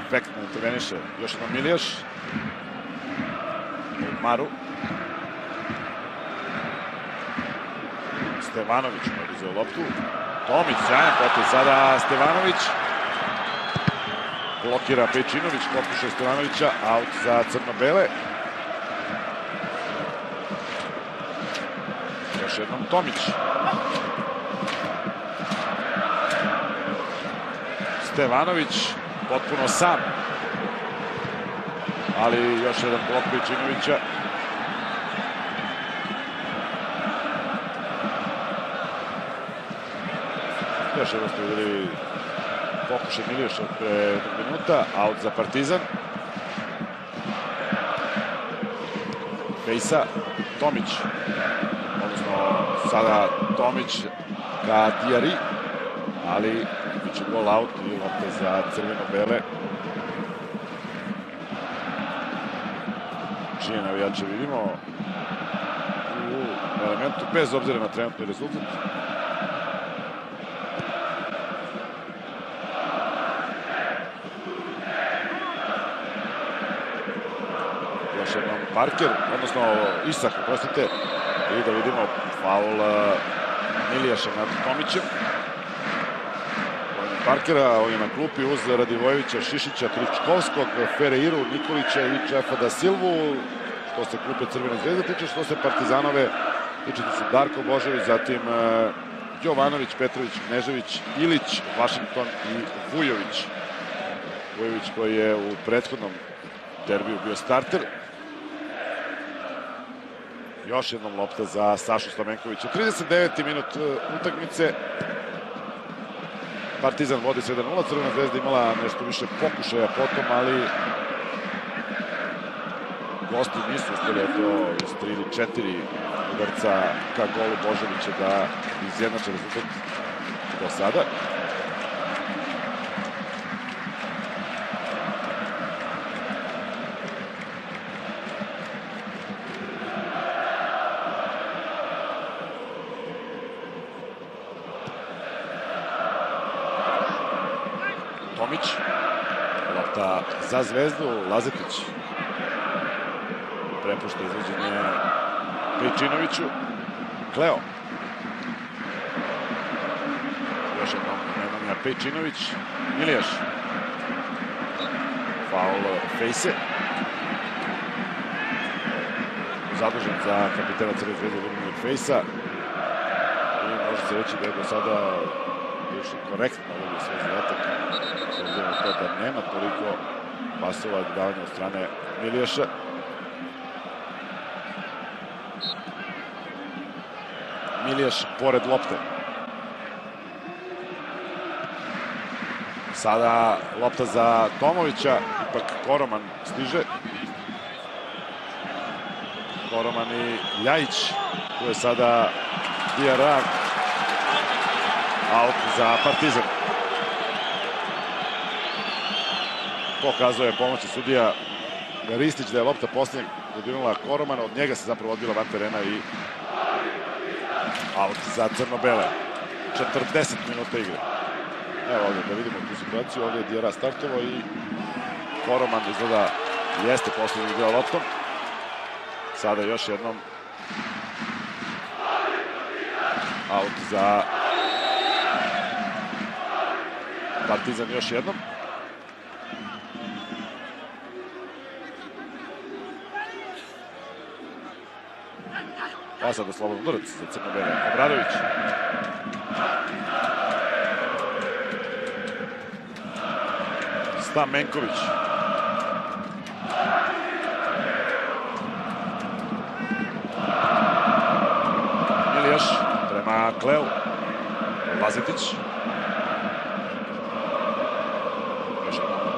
efektno interveniše. Još jedan Milijaš. Maru. Stevanović je uzeo loptu. Tomić, sjajan potez sada Stevanović. Blokira Pejčinović, pokušaj Stevanovića, out za crno-bele. Još jednom Tomić. Stevanović potpuno sam, ali još jedan blok Pejčinovića. Još jedno ste videli pokušaj Milijaša pre minuta, out za Partizan. Fejsa, Tomić, odnosno sada Tomić ka Diari, ali će gol out i lopta za crveno-bele. Čije navijače vidimo u elementu, bez obzira na trenutni rezultat. Još jednom Parker, odnosno Isak, prostite, i da vidimo faul Milijaša nad Tomićem. Parkera, on je na klupi uz Radivojevića, Šišića, Tričkovskog, Ferreiru, Nikolića i Čefa da Silvu. To se klupe Crvene zvezde tiče, što se Partizanove tiče, to su Darko Božović, zatim Jovanović, Petrović, Knežević, Ilić, Washington i Vujović. Vujović koji je u prethodnom derbiju bio starter. Još jednom lopta za Sašu Slamenkovića. 39. minut utakmice. Partizan vodi 7-0, Crvena zvezda imala nešto više pokušaja potom, ali gosti nisu uspeli iz 3 ili 4 udarca ka golu Božovića da izjednače rezultat do sada. Lopta za zvezdu, Lazetić prepušta izvođenje Pejčinoviću. Kleo. još jednom je Pejčinović, Miliješ. Faul Fejse. Zadužen za kapitena Crvene zvezde Ljubomir Fejsa. I može se reći da je do sada još korektno ovdje svoj zadatak. Obzirom na to da nema toliko pasova i davanja od strane Miliješa. Miliješ pored lopte. Sada lopta za Tomovića, ipak Koroman stiže. Koroman i Ljajić, tu je sada Diarra, aut za Partizan. Pokazao je pomoćni sudija Ristić da je lopta posljednjeg dodirnula Koromana, od njega se zapravo odbila van terena i aut za crno-bele. 40 minuta igre. Evo ovdje da vidimo tu situaciju, ovdje je Diarra startovao i Koroman izgleda jeste posljednji deo loptom. Sada još jednom aut za Partizan, još jednom. A sada slobodan udarac za crno-bele, Obradović. Stamenković. Miliješ prema Kleu. Lazetić.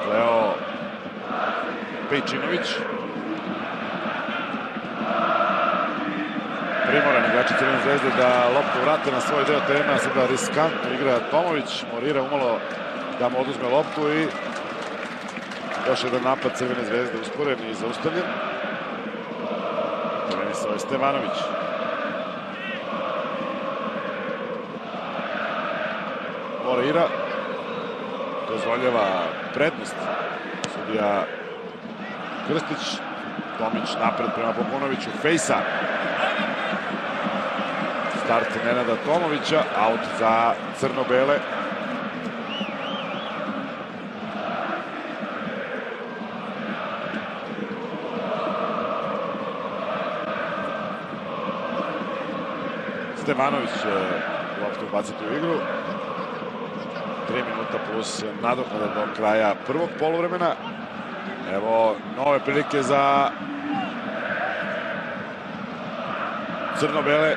Kleo. Pejčinović. Primoran igrači Crvene zvezde da loptu vrate na svoj deo terena. Sada riskantno igra Tomović. Morira umalo da mu oduzme loptu i još jedan napad Crvene zvezde usporen i zaustavljen. Prenisao je Stevanović. Morira dozvoljava prednost. Sudija Krstić. Tomić napred prema Bogunoviću. Fejsa. Start Nenada Tomovića. Aut za crno-bele. Stevanović loptu ubaciti u igru. 3 minuta plus nadoknada do kraja prvog poluvremena. Evo nove prilike za crno-bele.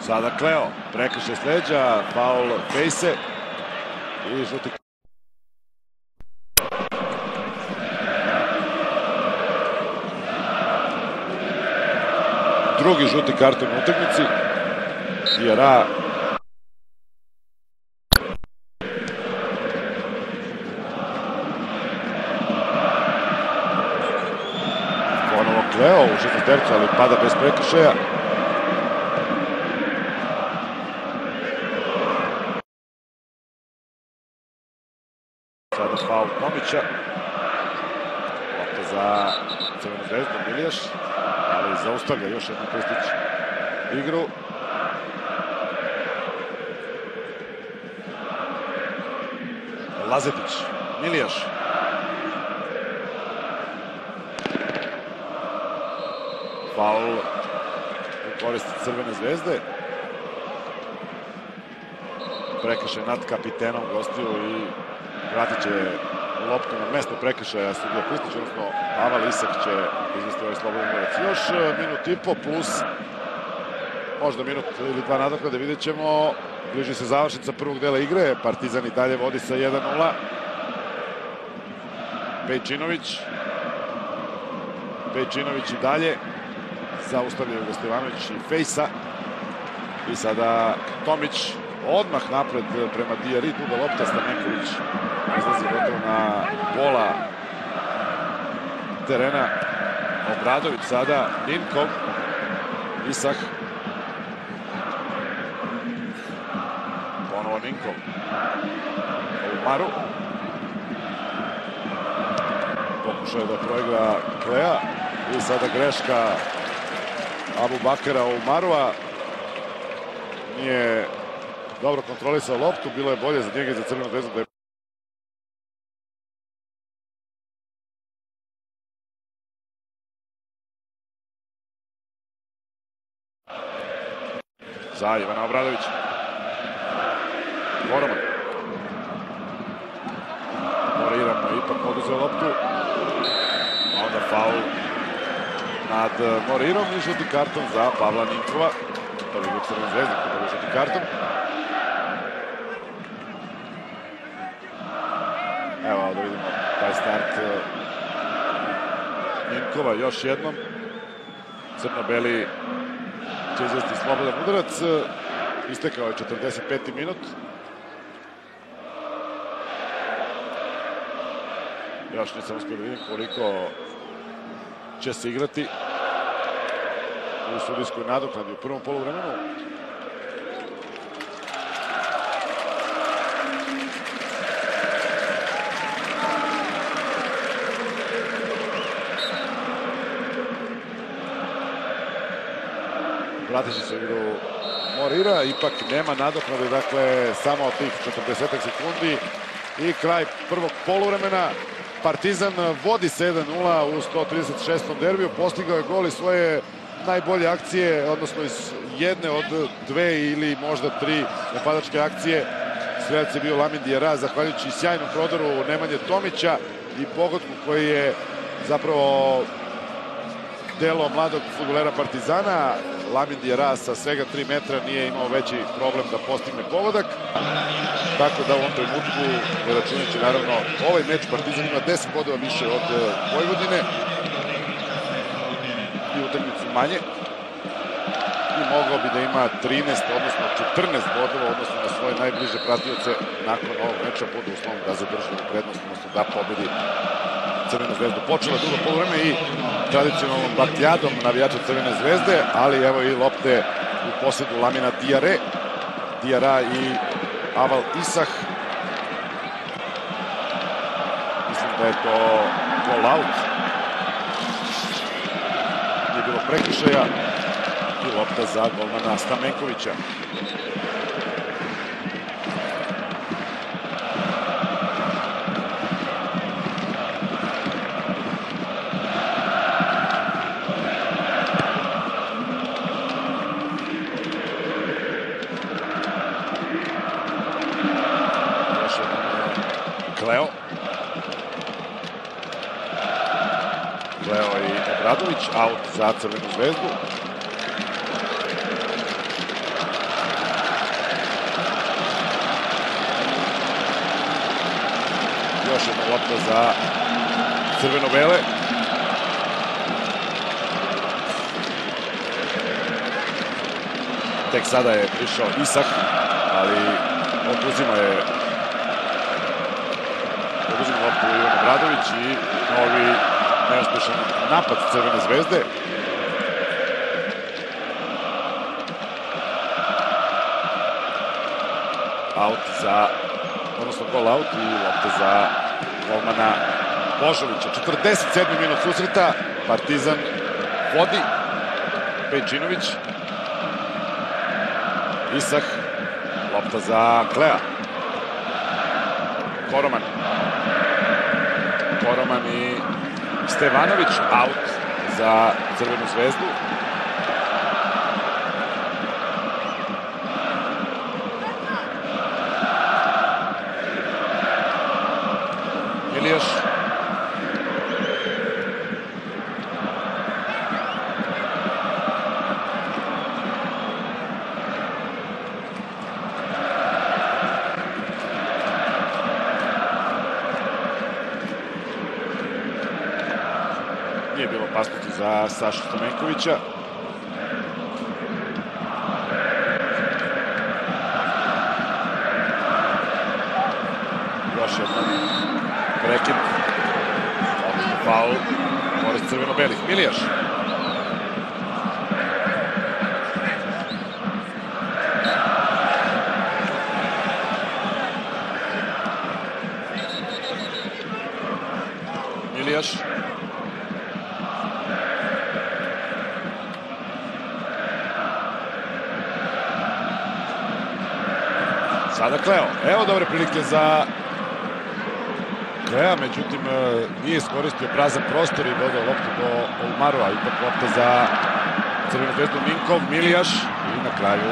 Sada Kleo, prekršaj s leđa, faul Fejse i žuti. Drugi žuti karton u utakmici. Diarra. Ponovo Kleo u žutu tercu, ali pada bez prekršaja. Sada faul Tomića. Lopta za Crvenu zvezdu, Miliješ. Ali zaustavlja još jednom Krstić igru. Lazetić, Miliješ. Faul u korist Crvene zvezde. Prekršaj nad kapitenom gostiju i vratit će loptu na mesto prekršaja sudija Krstić, odnosno Aval Isak će izvesti ovaj slobodan udarac. Još minut i po plus možda minut ili dva nadoknade, vidjet ćemo. Bliži se završnica prvog dela igre. Partizan i dalje vodi sa 1-0. Pejčinović i dalje. Zaustavljaju ga Stevanović i Fejsa. I sada Tomić odmah napred prema Diarri. Duga lopta, Stamenković izlazi gotovo na pola terena. Obradović sada, Ninkov, Isak. Ponovo Ninkov. Umaru. Pokušao je da proigra Klea. I sada greška Abubakara Umarova. Nije dobro kontrolisao loptu, bilo je bolje za njega i za crvenu zvezdu da je za Ivana Obradovića. Koroman. Morira pa ipak oduzeo loptu. Onda faul nad Morirom i žuti karton za Pavla Ninkova. Prvi u crvenom zvezdi koji je žuti karton. Evo ovdje vidimo taj start Ninkova još jednom. Crno-beli će izvesti slobodan udarac. Istekao je 45. minut. Još nisam uspio da vidim koliko će se igrati u sudijskoj nadoknadi u prvom poluvremenu. Vratići se igru Morira, ipak nema nadoknade, dakle, samo od tih 40 sekundi i kraj prvog poluvremena. Partizan vodi 7-0 u 136. derbiju, postigao je gol i svoje najbolje akcije, odnosno iz jedne od dve ili možda tri napadačke akcije. Strelac je bio Lamin Diarra, zahvaljujući sjajnom prodoru Nemanje Tomića i pogodku koji je zapravo delo mladog fudbalera Partizana. Lamin Diarra sa svega 3 metra nije imao veći problem da postigne pogodak. Tako da u ovom trenutku, ne računajući naravno ovaj meč, Partizan ima 10 bodova više od Vojvodine i utakmicu manje. I mogao bi da ima 13, odnosno 14 bodova, odnosno na svoje najbliže pratioce nakon ovog meča pod uslovom da zadrži prednost, odnosno da pobedi Crvena zvezda. Počela drugo poluvreme i tradicionalnom bakljadom navijača Crvene zvezde, ali evo i lopte u posedu Lamina Diarre. Diarra i Aval Isah. Mislim da je to gol-out. Nije bilo prekršaja i lopta za golmana Stamenkovića. Aut za Crvenu zvezdu. Još jedna lopta za crveno-bele. Tek sada je prišao Isak, ali oduzima loptu Ivan Obradović i novi neuspešan napad Crvene zvezde. Gol-out i lopta za golmana Božovića. 47. minut susreta. Partizan vodi. Pejčinović. Isak. Lopta za Klea. Koroman i Stevanović, out za Crvenu zvezdu. Ilijaš. Za Sašu Stamenkovića. Još jedan prekid. Odlično faul. Korist crveno-belih. Milijaš. Sada Kleo. Evo dobre prilike za Klea, međutim nije iskoristio prazan prostor i dodao loptu do Olmarova. Ipak lopta za Crvenu zvezdu. Minkov, Milijaš i na kraju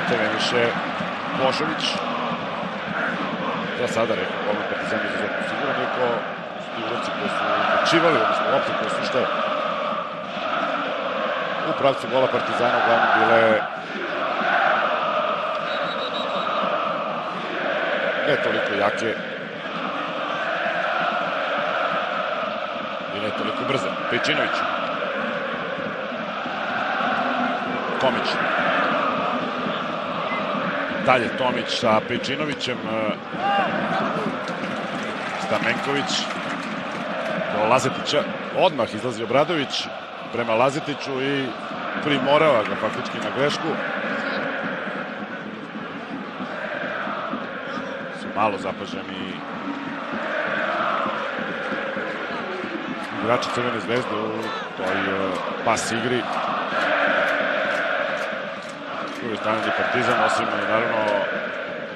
interveniše Bošović. Ja sada rekao, ovo je Partizan izuzetno siguran, rekao igrači koji su počivali, odnosno lopte koji su što u pravcu gola Partizana uglavnom bile ne toliko jake i ne toliko brze. Pejčinović, Tomić, dalje Tomić sa Pejčinovićem, Stamenković do Lazetića, odmah izlazi Obradović prema Lazetiću i primorava ga faktički na grešku. Malo zapaženi igrači Crvene zvezde u toj pas igri. S druge strane je Partizan, osim naravno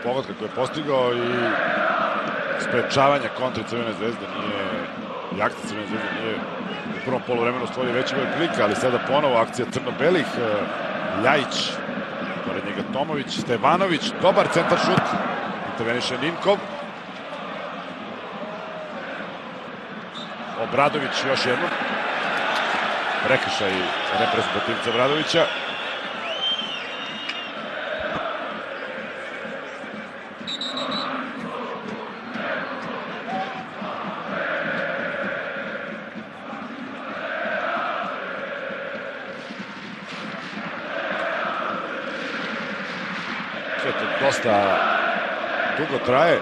pogotka koju je postigao i sprečavanja kontra Crvene zvezde nije, i akcija Crvene zvezde nije u prvom poluvremenu stvorio veći broj prilika, ali sada ponovo akcija crno-belih. Ljajić, pored njega Tomović, Stevanović, dobar centar šut. Interveniše Ninkov. Obradović još jednom. Prekršaj reprezentativca Obradovića. Sve to dosta dugo traje.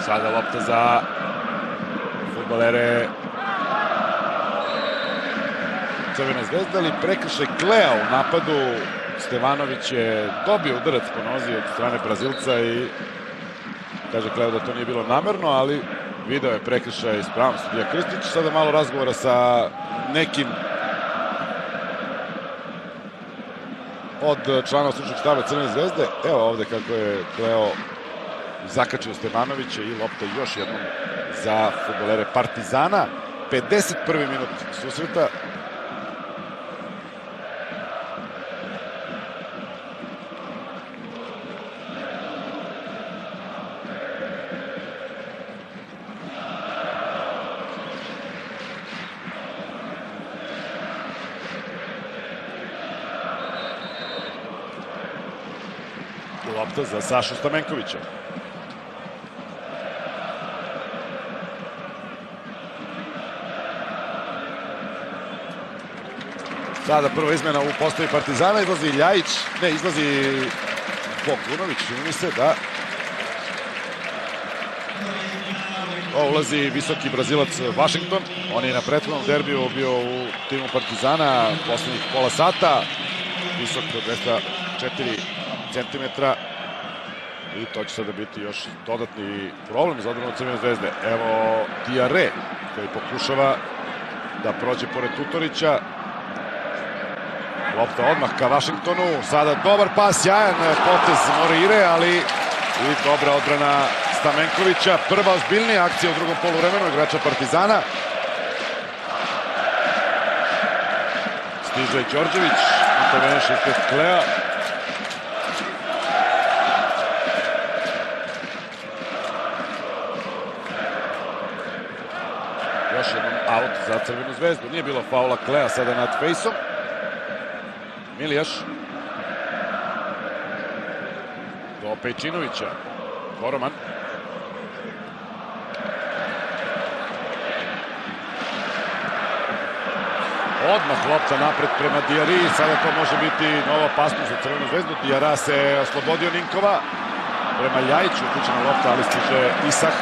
Sada lopta za fudbalere Crvene zvezde, ali prekršaj Klea u napadu. Stevanović je dobio udarac po nozi od strane Brazilca i kaže Kleo da to nije bilo namerno, ali video je prekršaj s pravom sudija Krstić. Sada malo razgovora sa nekim od članova stručnog štaba Crvene zvezde. Evo ovde kako je Kleo zakačio Stevanovića i lopta još jednom za fudbalere Partizana. 51. minut susreta. Lopta za Sašu Stamenkovića. Sada prva izmena u postavi Partizana, izlazi Ljajić, ne, izlazi Bogunović, čini se, da. Ulazi visoki Brazilac Washington, on je na prethodnom derbiju bio u timu Partizana poslednjih pola sata, visok do 204 centimetra i to će sada biti još dodatni problem za odbranu Crvene zvezde. Evo Diarre koji pokušava da prođe pored Tutorića. Lopta odmah ka Washingtonu, sada dobar pas, jajan potez Morire, ali i dobra odbrana Stamenkovića. Prva ozbiljnija akcija u drugom poluvremenu igrača Partizana. Stiže Đorđević, interveniše ispred Klea. Još jednom aut za Crvenu zvezdu. Nije bilo faula Klea sada nad fejsom. Milijaš. Do Pejčinovića. Koroman. Odmah lopta napred prema Diarri. Sada to može biti nova opasnost za Crvenu zvezdu. Diarra se oslobodio Ninkova. Prema Ljajiću upućena lopta, ali stiže Isak.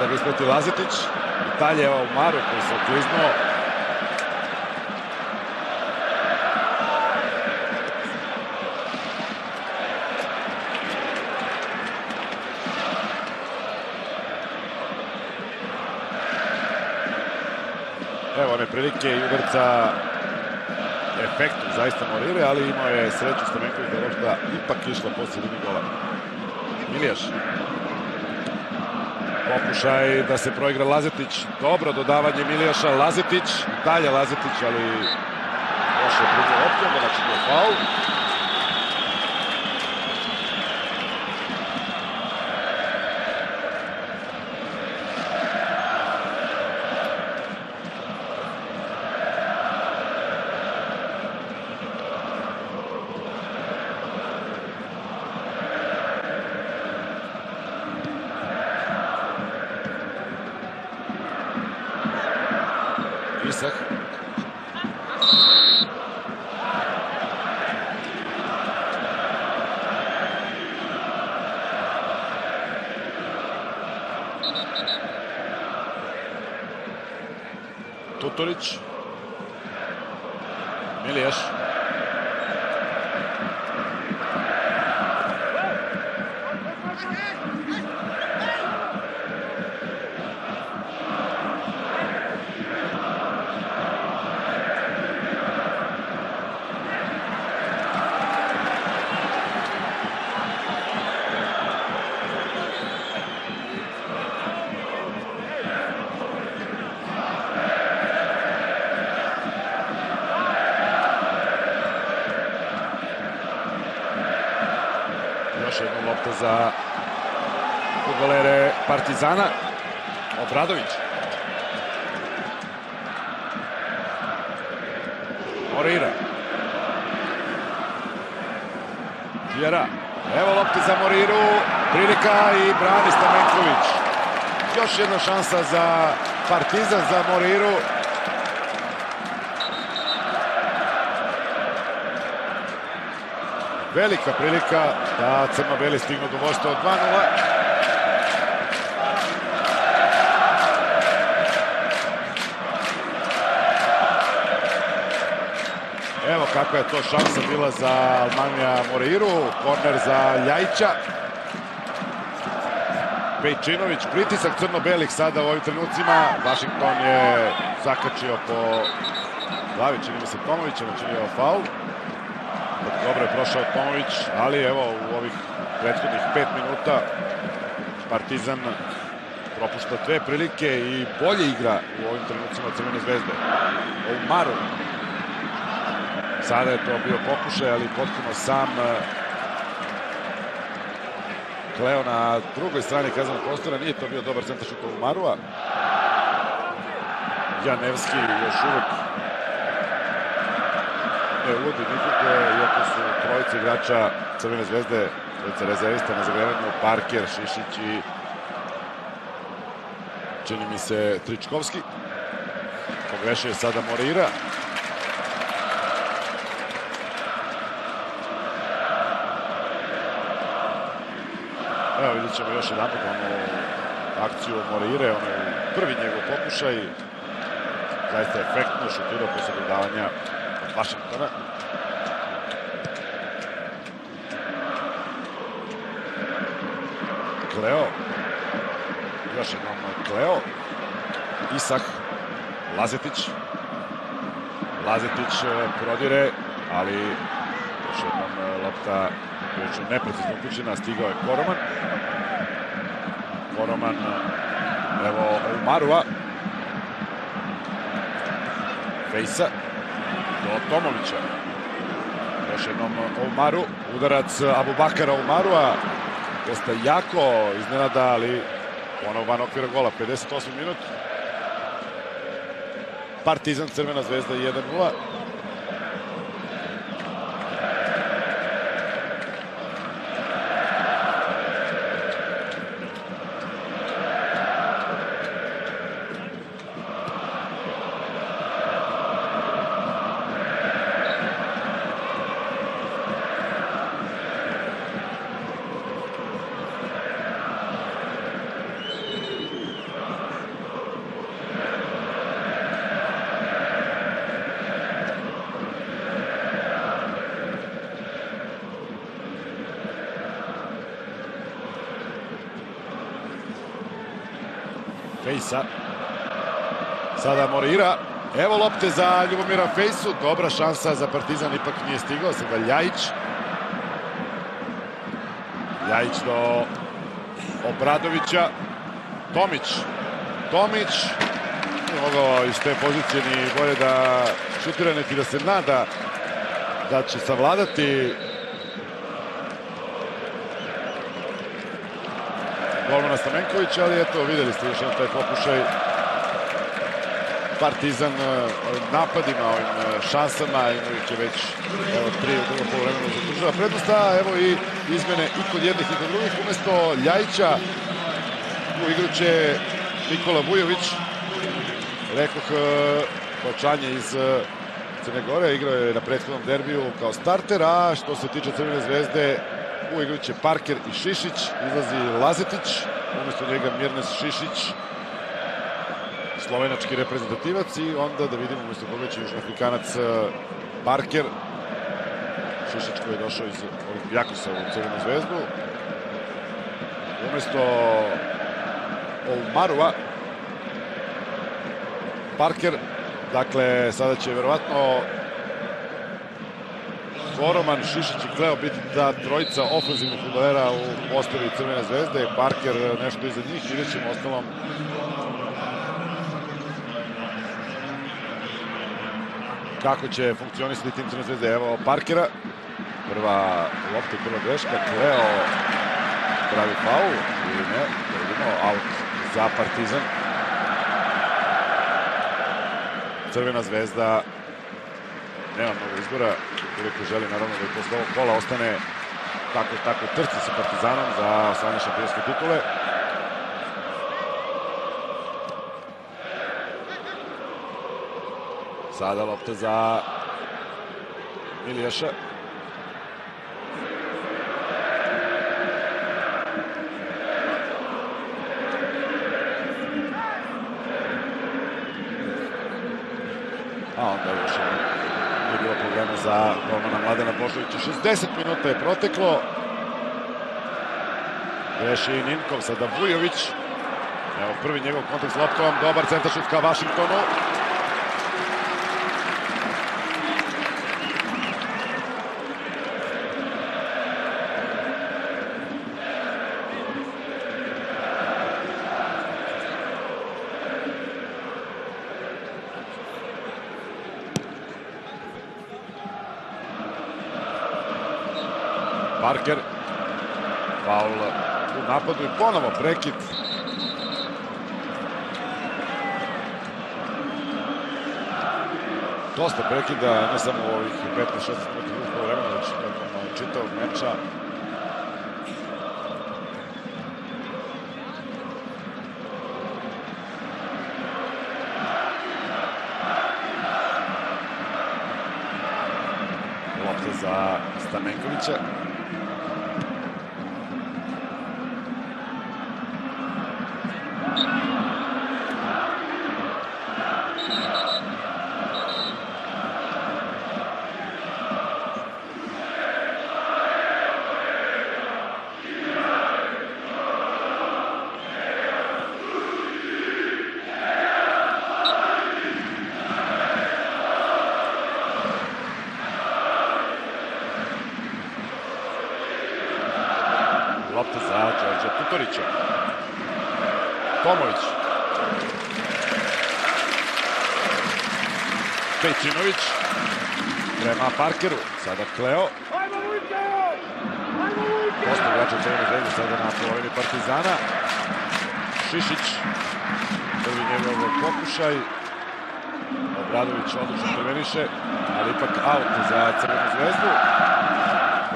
Da ga isprati Lazetić. Dalje evo Maru koji se okliznuo. Evo one prilike i udarca efektu zaista Morire, ali imao je sreću Stamenković da lopta ipak išla po sredini gola. Milijaš. Pokušaj da se proigra Lazetić. Dobro dodavanje Milijaša. Lazetić, dalje Lazetić, ali loše pruža loptu, znači to je faul. Tutorić, Miliješ. Za futbolere Partizana Obradović. Morira. Djera. Evo lopte za Moriru. Prilika i brani Stamenković. Još jedna šansa za Partizan, za Moriru. Velika prilika da crno-beli stignu do vođstva od 2-0. Evo kakva je to šansa bila za Almanija Moriru. Korner za Ljajića. Pejčinović, pritisak crno-belih sada u ovim trenucima. Washington je zakačio po glavi, čini mi se Tomovića, načinio faul. Dobro je prošao Tomović, ali evo u ovih prethodnih 5 minuta Partizan propušta 2 prilike i bolje igra u ovim trenucima Crvene zvezde. Oumarov. Sada je to bio pokušaj, ali potpuno sam Kleo na drugoj strani kaznenog prostora. Nije to bio dobar centaršut Oumarova. Janevski još uvek ne uvodi nikog, iako su trojice igrača Crvene zvezde, trojice rezervista na zagrevanju, Parker, Šišić i čini mi se Tričkovski. Pogrešio je sada Morira. Evo vidjet ćemo još jedan put akciju Morire, onaj prvi njegov pokušaj. Zaista efektno šutirao posle dodavanja Washingtona. Kleo. Još jednom Kleo. Isak. Lazetić. Lazetić prodire, ali još jednom lopta još neprecizno upućena. Stigao je Koroman. Koroman, evo Oumarova. Fejsa. Do Tomovića. Još jednom Oumaru. Udarac Abubakara Oumarua. Dosta jako iznenada, ali ono van okvira gola. 58. minut. Partizan Crvena zvezda 1-0. Sada Morira, Evo lopte za Ljubomira Fejsu. Dobra šansa za Partizan, ipak nije stigao. Sada Ljajić. Ljajić do Obradovića. Tomić. Mogao iz te pozicije ni bolje da šutira, neki da se nada da će savladati golmana Stamenkovića, ali eto, videli ste još jedan taj pokušaj. Partizan napadima, ovim šansama, Imović je već tri u drugom poluvremenu zadržala prednost, a evo i izmene i kod jednih i kod drugih. Umesto Ljajića u igru će Nikola Vujović, rekoh počanje iz Crne Gore, igrao je na prethodnom derbiju kao starter, a što se tiče Crvene zvezde u igru će Parker i Šišić, izlazi Lazetić, umesto njega Mirnes Šišić, slovenački reprezentativac, i onda da vidimo umesto koga će južnoafrikanac Parker, Šišić koji je došao iz Olimpijakosa u Crvenu zvezdu, umesto Oumarova Parker. Dakle, sada će verovatno Koroman, Šišić i Kleo biti ta trojica ofenzivnih udalera u postavi Crvene zvezde. Parker nešto iza njih, vidjet ćemo ostalom. Kako će funkcionisati tim Crvene zvezde? Evo Parkera. Prva lopta, prva greška. Kleo pravi faul ili ne? Out za Partizan. Crvena zvezda nema mnogo izbora, koliko želi naravno da i posle ovog kola ostane tako trci sa Partizanom za osvajanje šampionske titule. Sada lopta za Milijaša. Za golmana Mladena Božovića. 60 minuta je proteklo. Greši i Ninkov, sada Vujović. Evo prvi njegov kontakt s loptom, dobar centaršut ka Vašingtonu. Parker, faul u napadu i ponovo prekid. Dosta prekida, ne samo u ovih 15-16 minuta vremena, već čitavog meča. Lopta za Stamenkovića. Lopta za Đorđa Tutorića. Tomović. Pejčinović. Prema Parkeru. Sada Kleo. Posto igrača Crvene zvezde sada na polovini Partizana. Šišić. Prvi njegov pokušaj. Obradović odlično preveniše, ali ipak aut za Crvenu zvezdu.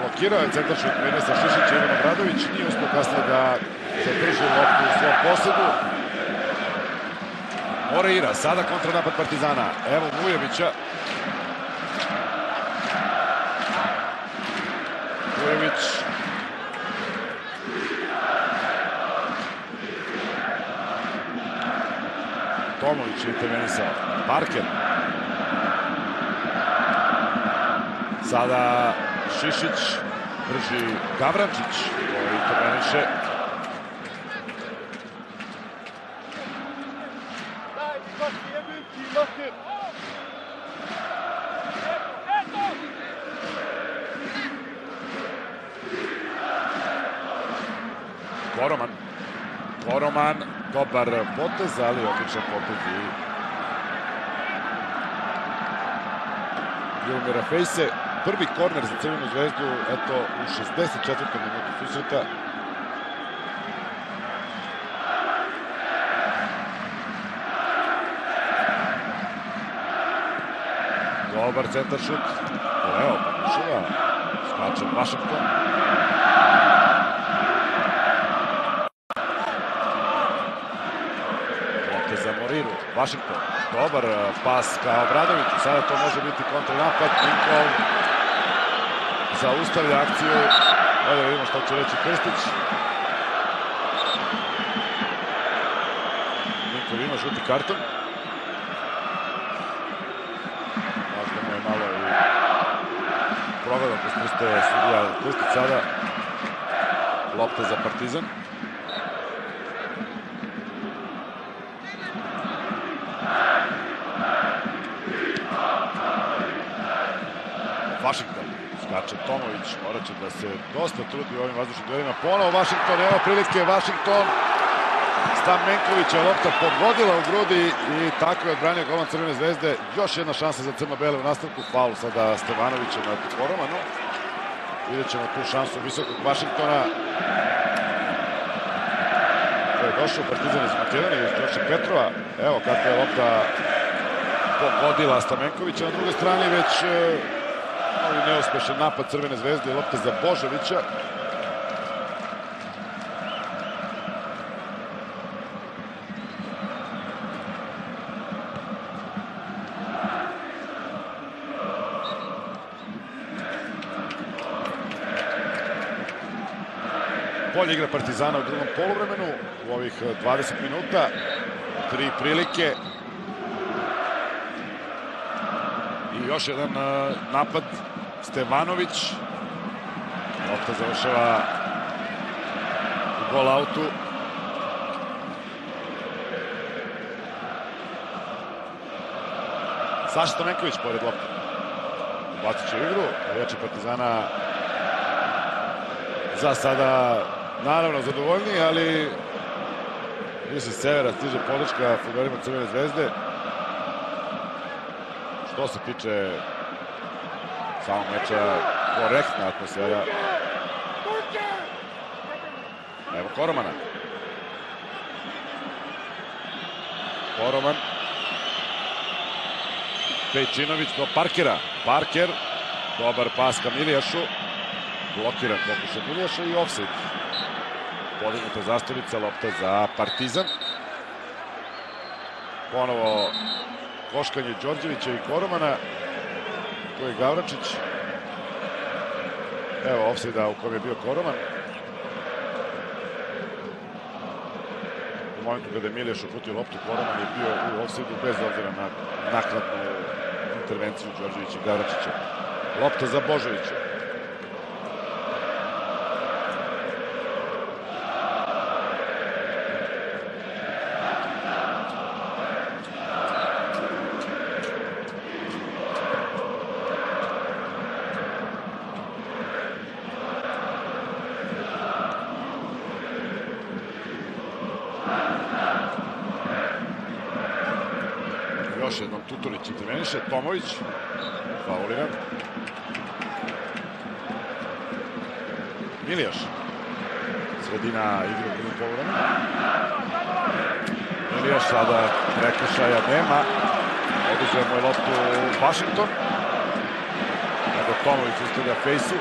Blokirao je centaršut Mirnesa Šišića. Ivan Obradović nije uspio kasnije da zadrži loptu u svom posedu. Moreira, sada kontranapad Partizana. Evo Vujovića. Vujović. Tomović je intervenisao. Parker. Sada Šišić drži Gavrančić, koji interveniše. Boroman, dobar potez, ali odličan potez i Ilmira Fejse. Prvi korner za Crvenu zvezdu, eto, u 64. minutu susreta. Dobar centar šut. Evo, pokušava. Skače Washington. Pote za Moriru. Washington. Dobar pas ka Obradoviću. Sada to može biti kontranapad. Lincoln zaustavlja akciju. Evo vidimo što će reći Krstić. Lincoln ima žuti karton. Progledam ko spustuje sudija Krstić sada. Lopta za Partizan. Washington. Skače Tomović. Morat će da se dosta trudi u ovim vazdušnim duelima. Ponovo Washington. Evo prilike Washington. Stamenkovića lopta podvodila u grudi i tako je odbranio golman Crvene zvezde. Još jedna šansa za crno-bele u nastavku. Faul sada Stevanovića na Koromanu. Vidjet ćemo tu šansu visokog Washingtona. To je došao Partizan iz Makedonije, Joše Petrova. Evo kako je lopta podvodila Stamenkovića. Na drugoj strani već neuspešan napad Crvene zvezde i lopta za Božovića. Bolje igra Partizana u drugom poluvremenu u ovih 20 minuta. Tri prilike. I još jedan napad. Stevanović. Lopta završava u gol-autu. Saša Stamenković pored lopta. Bacit će igru. Navijači Partizana za sada naravno zadovoljni, ali više severa stiže podrška fudbalima Crvene zvezde. Što se tiče samog meča, korektna atmosfera. Evo Koromana. Koroman. Pejčinović do Parkera. Parker, dobar pas ka Milijašu. Blokiran pokušaj Milijaša i ofsajd. Podignuta zastavica, lopta za Partizan. Ponovo koškanje Đorđevića i Koromana. Tu je Gavračić. Evo ofsajda u kojem je bio Koroman. U momentu kada je Miliješ uputio loptu, Koroman je bio u ofsajdu bez obzira na naknadnu intervenciju Đorđevića i Gavračića. Lopta za Božovića. Još jednom Tutunić interveniše, Tomović, fauliran. Milijaš, sredina igre u drugom poluvremenu. Milijaš sada prekršaja nema, oduzeo mu je loptu u Washington. Nego Tomović ustavlja Fejsu.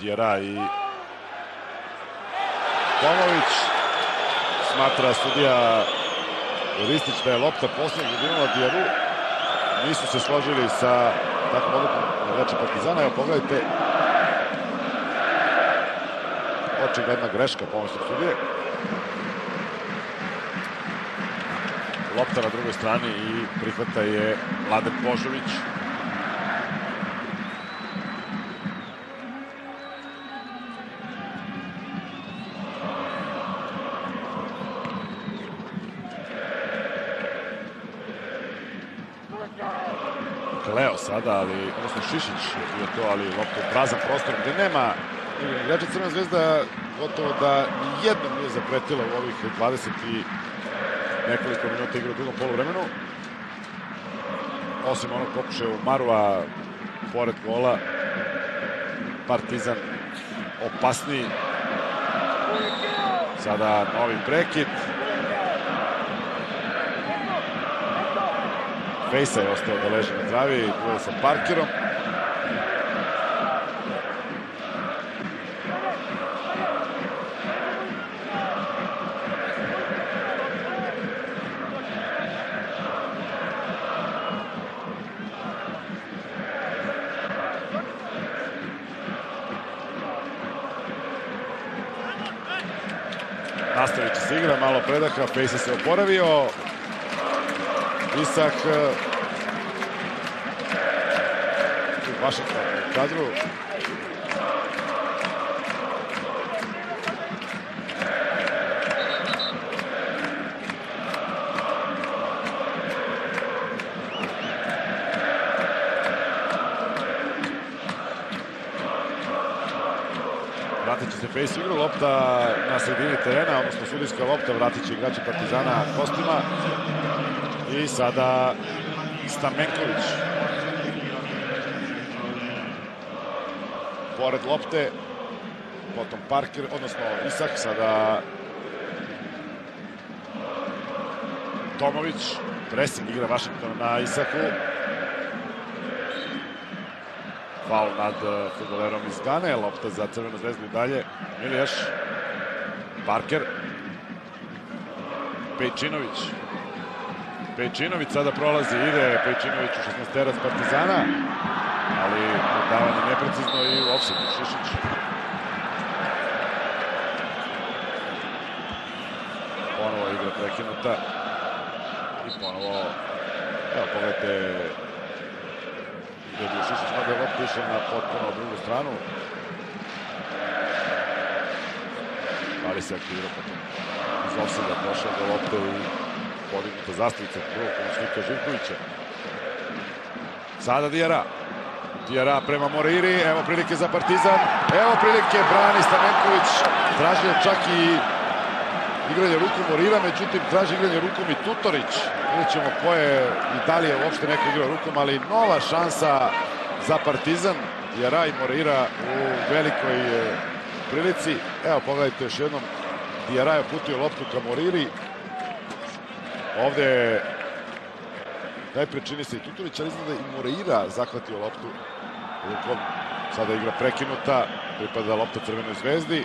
Dijera i Tomović. Smatra sudija Ristić da je lopta posljednja gledinula Dijeru. Nisu se složili sa takvom odlukom navijača Partizana. Evo pogledajte. Očigledna greška pomoćnog sudije. Lopta na drugoj strani i prihvata je Mladen Božović. Leo sada, ali, odnosno Šišić je bio to, ali loptu prazan prostor gde nema. Igrača Crvena zvezda gotovo da nijednom nije zapretila u ovih 20 i nekoliko minuta igra u drugom poluvremenu. Osim onog pokušaja Umarova, pored gola, Partizan opasniji. Sada novi prekid. Fejsa je ostao da leži na travi, duel sa Parkerom. Nastavit će se igra, malo predaha, Fejsa se oporavio. Isak u Vašingtonu u kadru. Vratit će se Fejs igru, lopta na sredini terena, odnosno sudijska lopta, vratit će igrače Partizana kostima. I sada Stamenković. Pored lopte, potom Parker, odnosno Isak, sada Tomović. Pressing igra Vašingtona na Isaku. Faul nad fudbalerom iz Gane, lopta za Crvenu zvezdu i dalje. Milijaš, Parker, Pejčinović. Pejčinović sada prolazi, ide Pejčinović u 16-terac Partizana, ali davanje neprecizno i ofsajd Šišić. Ponovo igra prekinuta i ponovo, evo pogledajte, Šišić mada je lopta išla na potpuno drugu stranu, ali se aktivirao potom iz ofsajda, došao do lopte u podignuta zastavica prvog pomoćnika Živkovića. Sada Dijara. Dijara prema Moriri, evo prilike za Partizan. Evo prilike, brani Stamenković. Tražio čak i igranje rukom Morira, međutim traži igranje rukom i Tutorić. Vidjet ćemo ko je i da li je uopšte neko igrao rukom, ali nova šansa za Partizan. Dijara i Morira u velikoj prilici. Evo pogledajte još jednom. Dijara je putio loptu ka Moriri. Ovde najpre čini se i Tutorić, ali izgleda i Moreira zahvatio loptu. Sada igra prekinuta, pripada lopta Crvenoj zvezdi.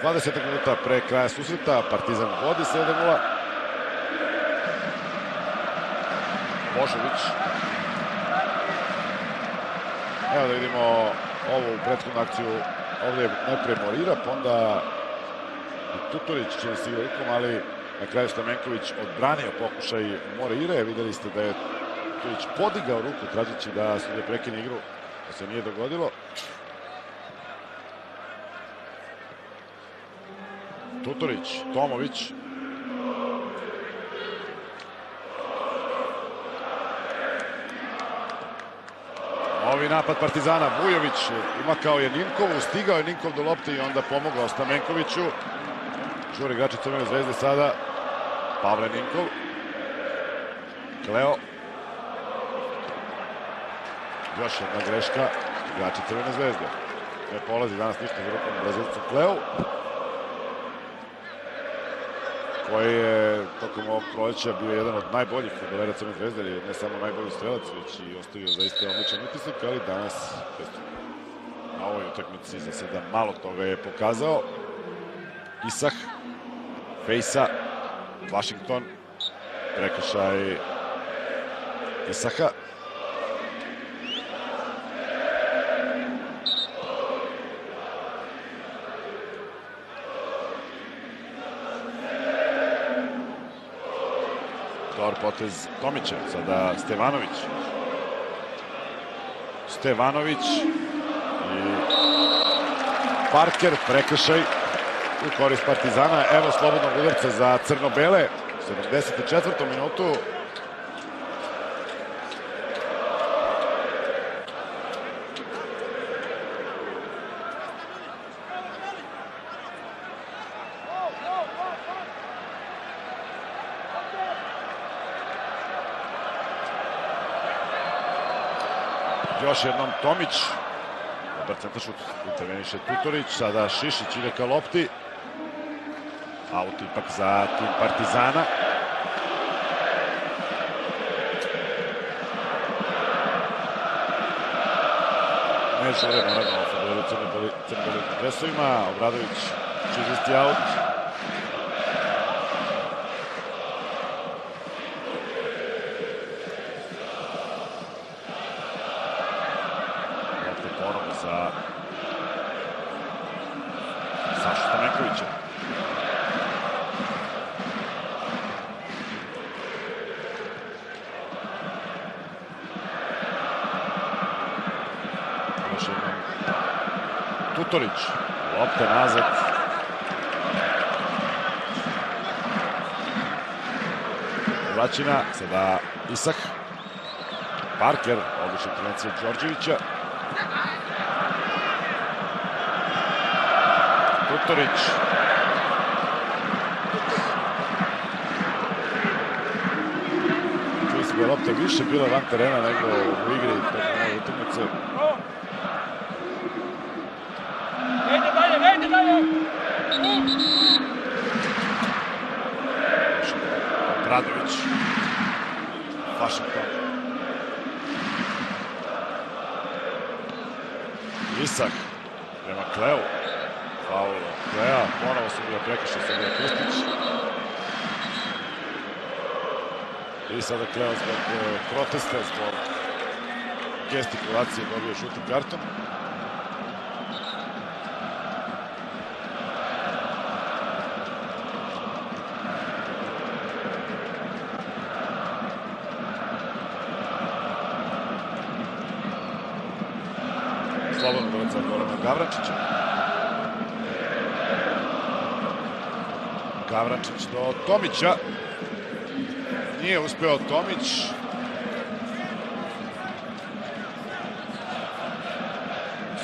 Dvadesetak minuta pre kraja susreta, Partizan vodi 7-0. Božović. Evo da vidimo ovo u prethodnu akciju, ovdje je najprej Morira, pa onda Tutorić će se igra rukom, ali na kraju Stamenković odbranio pokušaj Morire. Videli ste da je Tutorić podigao ruku tražeći da sudija prekine igru, to se nije dogodilo. Tutorić, Tomović. Novi napad Partizana, Vujović umakao je Ninkovu, stigao je Ninkov do lopte i onda pomogao Stamenkoviću. Žuri igrači Crvene zvezde sada, Pavle Ninkov. Kleo. Još jedna greška igrači Crvene zvezde. Ne polazi danas ništa za rukom Brazilcu Kleu, koji je tokom ovog proleća bio jedan od najboljih fudbalera Crvene zvezde, ne samo najbolji strelac, već i ostavio zaista odličan utisak, ali danas na ovoj utakmici za sada malo toga je pokazao. Isak, Fejsa, Washington, prekršaj Isaka. Dobar potez Tomića, sada Stevanović. Stevanović i Parker, prekršaj. u korist Partizana. Evo slobodnog udarca za crno-bele u 74. minutu. Još jednom Tomić, dobar centaršut, interveniše Tutorić, sada Šišić ide ka lopti, aut ipak za tim Partizana. Nežure, naravno, favorit crno-belim dresovima, Obradović će izvesti aut. Tutorić, lopta nazad. Vraćina, sada Isak. Parker, odlična intervencija Đorđevića. Tutorić. Čuli se da je lopta više bila van terena nego u igri preko nove utakmice. Radović, Vašington, Isak, prema Kleu, faul Klea, ponovo su bio prekršaj Srbija Krstić. I sada Kleo zbog protesta, zbog gestikulacije dobio žuti karton. Gavrančića. Gavrančić do Tomića. Nije uspeo Tomić.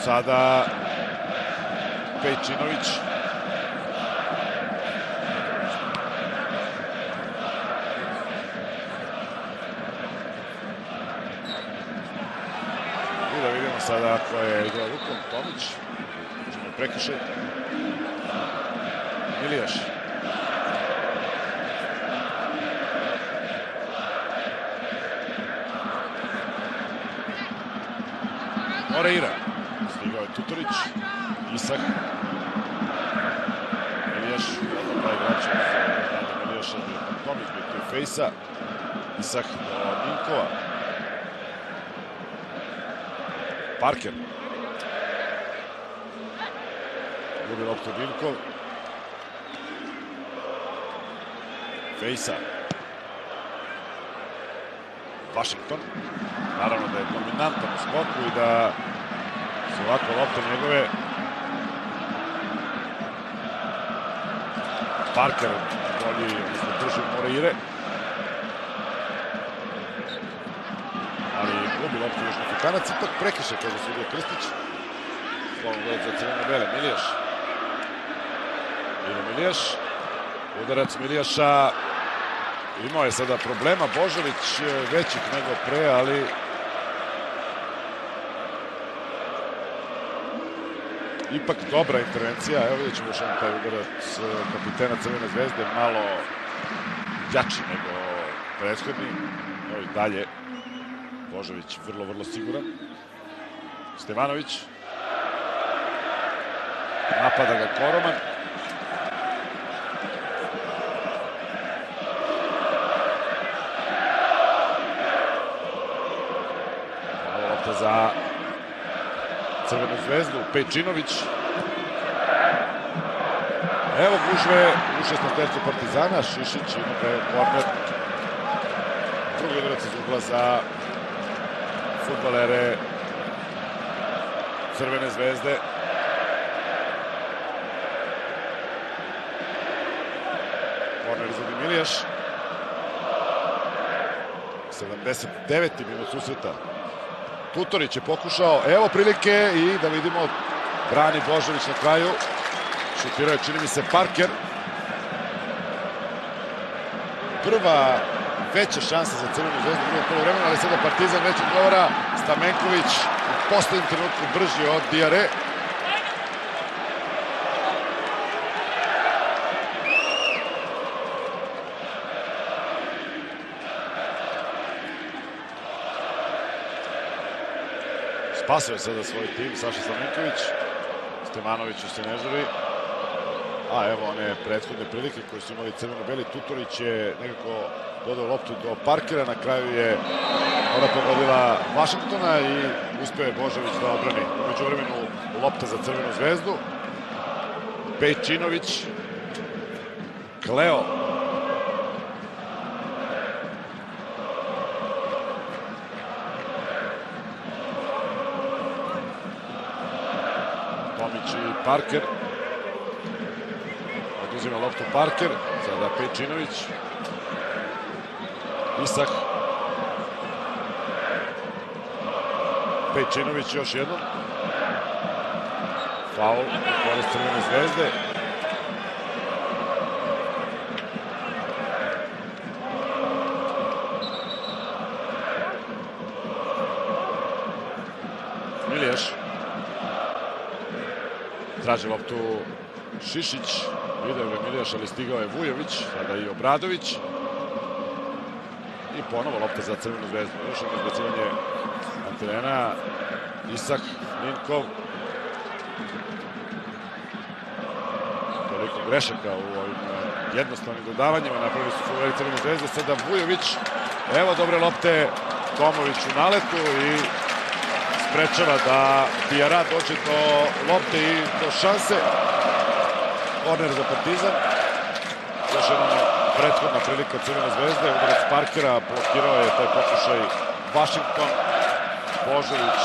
Sada Pejčinović. Sada ako je igrao rukom, Tomić, možemo prekršaj. Milijaš. Moreira. Stigao je Tutorić. Isak. Milijaš. Odno pravi vraćan za Milijaša. Tomić bi tu je fejsa. Isak do Minkova. Parker. Gubi loptu Vilkov. Fejsa. Washington. Naravno da je dominantan u skoku i da su ovako lopte njegove. Parker bolji drži Moreire. Gubi loptu Južnoafrikanac, ipak prekršaj, kaže sudija Krstić. Slobodni udarac za crveno-bele, Milijaš. Ide Milijaš. Udarac Milijaša. Imao je sada problema, Božović većih nego pre, ali... Ipak dobra intervencija, evo vidjet ćemo još jedan taj udarac kapitena Crvene zvezde, malo jači nego prethodni. Evo i dalje. Božović vrlo siguran. Stevanović. Napada ga Koroman. Malo lopta za Crvenu zvezdu. Pejčinović. Evo gužve u 16. Partizana. Šišić ima korner. Drugi udarac iz ugla za fudbalere Crvene zvezde. Korner izvodi Milijaš. 79. minut susreta. Tutorić je pokušao, evo prilike i da vidimo, brani Božović na kraju. Šutirao je, čini mi se, Parker. Prva veća šansa za Crvenu zvezdu u drugom poluvremenu, ali sada Partizan već odgovara. Stamenković u poslednjem trenutku brži od Diare. Spasao je sada svoj tim, Saša Stamenković. Stemanoviću se ne žuri. A evo one prethodne prilike koje su imali crveno-beli. Tutorić je nekako dodao loptu do Parkera. Na kraju je ona pogodila Vašingtona i uspeo je Božović da odbrani. U međuvremenu lopta za Crvenu zvezdu. Pejčinović. Kleo. Tomić i Parker. Uzima loptu Parker, sada Pejčinović, Isak, Pejčinović još jednom, faul u korist Crvene zvezde. Milijaš traži loptu Šišić, video je Milijaš, ali stigao je Vujović, sada i Obradović. I ponovo lopta za Crvenu zvezdu. Još jedno izbacivanje na terena. Isak, Ninkov. Toliko grešaka u ovim jednostavnim dodavanjima. Napravili su fudbaleri Crvene zvezde, sada Vujović. Evo dobre lopte, Tomović u naletu i sprečava da Diarra dođe do lopte i do šanse. Korner za Partizan. Još jedna prethodna prilika Crvene zvezde. Udarac Parkera, blokirao je taj pokušaj Washington. Božović.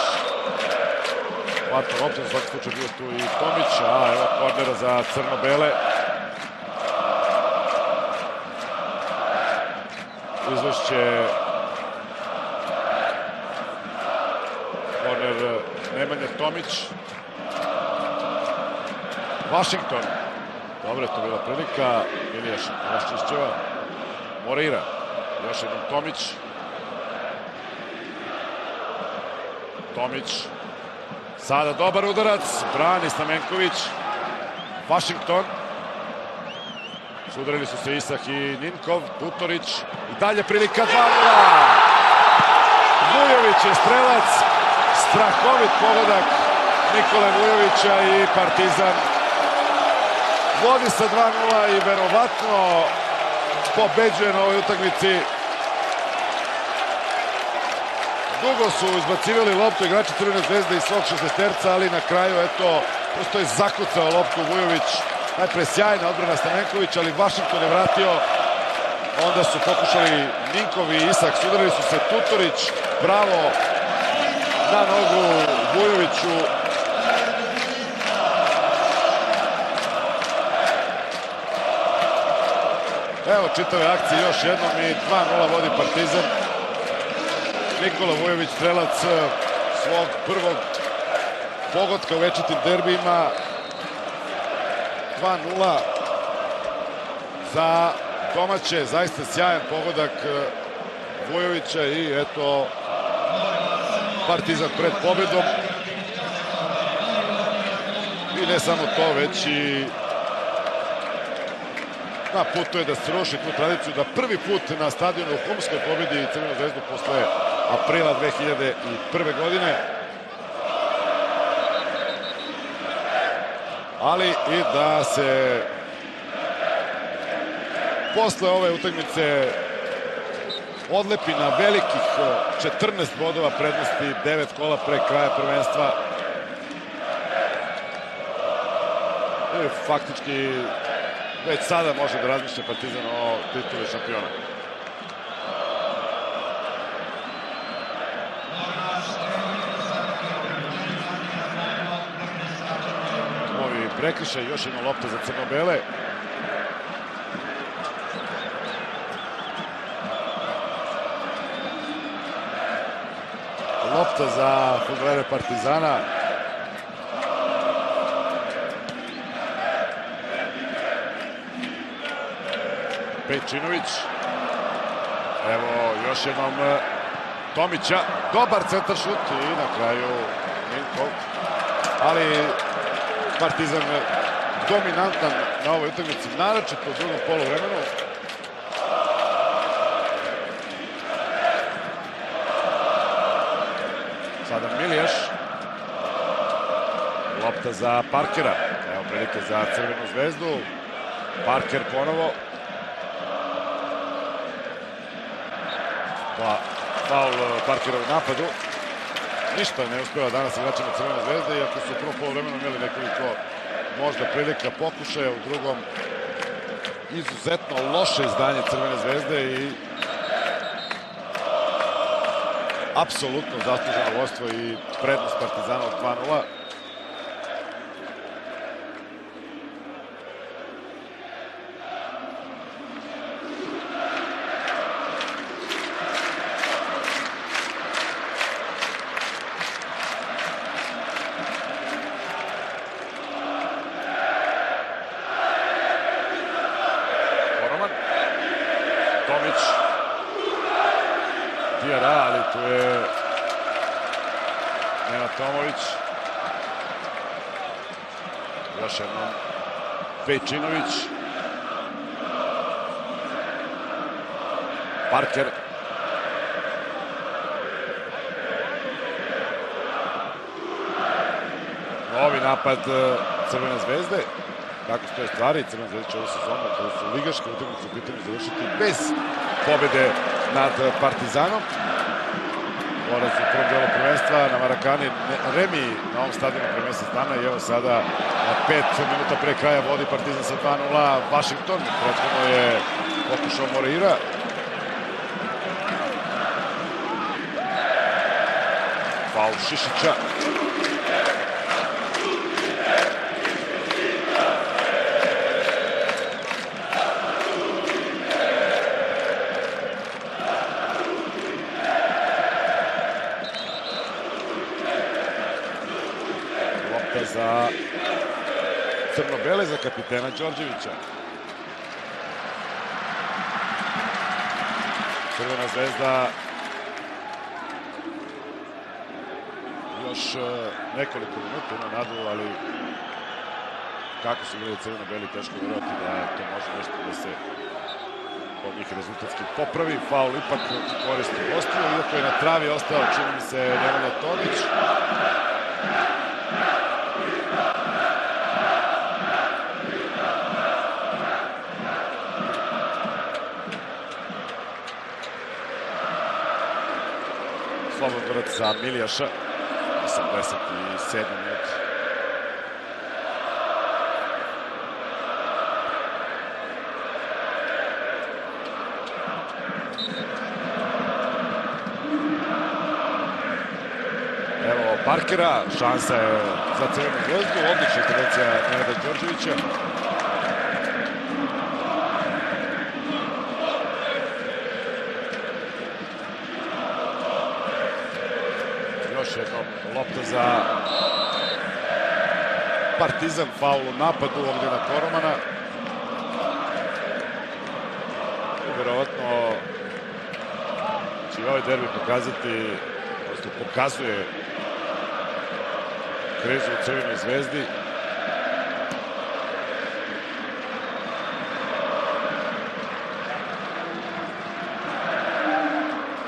Hvatao loptu, u svakom slučaju bio tu i Tomić. A evo kornera za crno-bele. Izvešće korner Nemanja Tomić. Washington. Dobro je to bila prilika, Milijaš raščišćava, Moreira, još jednom Tomić. Tomić, sada dobar udarac, brani Stamenković, Washington. Sudarili su se Isak i Ninkov, Tutorić, i dalje prilika, 2-0! Vujović je strelac, strahovit pogodak Nikole Vujovića i Partizan vodi sa 2-0 i verovatno pobeđuje na ovoj utakmici. Dugo su izbacivali loptu igrači Crvene zvezde iz svog šestesterca, ali na kraju, eto, prosto je zakucao loptu Vujović. Najpre sjajna odbrana Stamenković, ali Washington je vratio. Onda su pokušali Ninkov i Isak, sudarili su se Tutorić, bravo na nogu Vujoviću. Evo čitave akcije još jednom i 2-0 vodi Partizan. Nikola Vujović, strelac svog prvog pogotka u večitim derbijima. 2-0 za domaće, zaista sjajan pogodak Vujovića i eto Partizan pred pobedom. I ne samo to, već i na putu je da sruši tu tradiciju, da prvi put na stadionu u Humskoj pobedi Crvenu zvezdu posle aprila 2001. godine. Ali i da se posle ove utakmice odlepi na velikih 14 bodova prednosti, 9 kola pre kraja prvenstva. I faktički već sada može da razmišlja Partizan o tituli šampiona. Ovi prekršaj, još jedna lopta za crno-bele. lopta za fudbalere Partizana. Pejčinović. Evo još jednom Tomića. Dobar centar šut i na kraju Minkov. Ali Partizan dominantan na ovoj utakmici, naročito u drugom poluvremenu. Sada Milijaš. Lopta za Parkera. Evo prilike za Crvenu zvezdu. Parker ponovo. Faul Parkerov napadu. Ništa ne uspeva danas igračima Crvene zvezde, iako su u prvom poluvremenu imali nekoliko možda prilika pokušaja, u drugom izuzetno loše izdanje Crvene zvezde i apsolutno zasluženo vodstvo i prednost Partizana od 2:0. Ali tu je Nenad Tomović. Još jednom Pejčinović. Parker. Novi napad Crvene zvezde. Tako stoje stvari. Crvena zvezda će ovu sezonu, kada su ligaške utakmice u pitanju, završiti bez pobede nad Partizanom. Poraz u prvom delu prvenstva na Marakani, remi na ovom stadionu pre mesec dana, i evo sada 5 minuta pre kraja vodi Partizan sa 2:0 Washington. Prethodno je pokušao Moreira. Faul Šišića. Za crno-bele, za kapitena Đorđevića. Crvena zvezda još nekoliko minuta ima nadu, ali kako su bili crno-beli, teško vjerovati da to može nešto da se od njih rezultatski popravi. Faul ipak koristi Ostriju, iako je na travi ostao, čini mi se, Nemanja Tomić. Slobodorac za Milijaša, 87 minut. Evo Parkera, šansa je za Crvenu zvezdu, odlična intervencija Nenada Đorđevića. Lopta za Partizan, faul u napadu ovdje na Koromana. Vjerovatno će i ovaj derbi pokazati, prosto pokazuje krizu u Crvenoj zvezdi.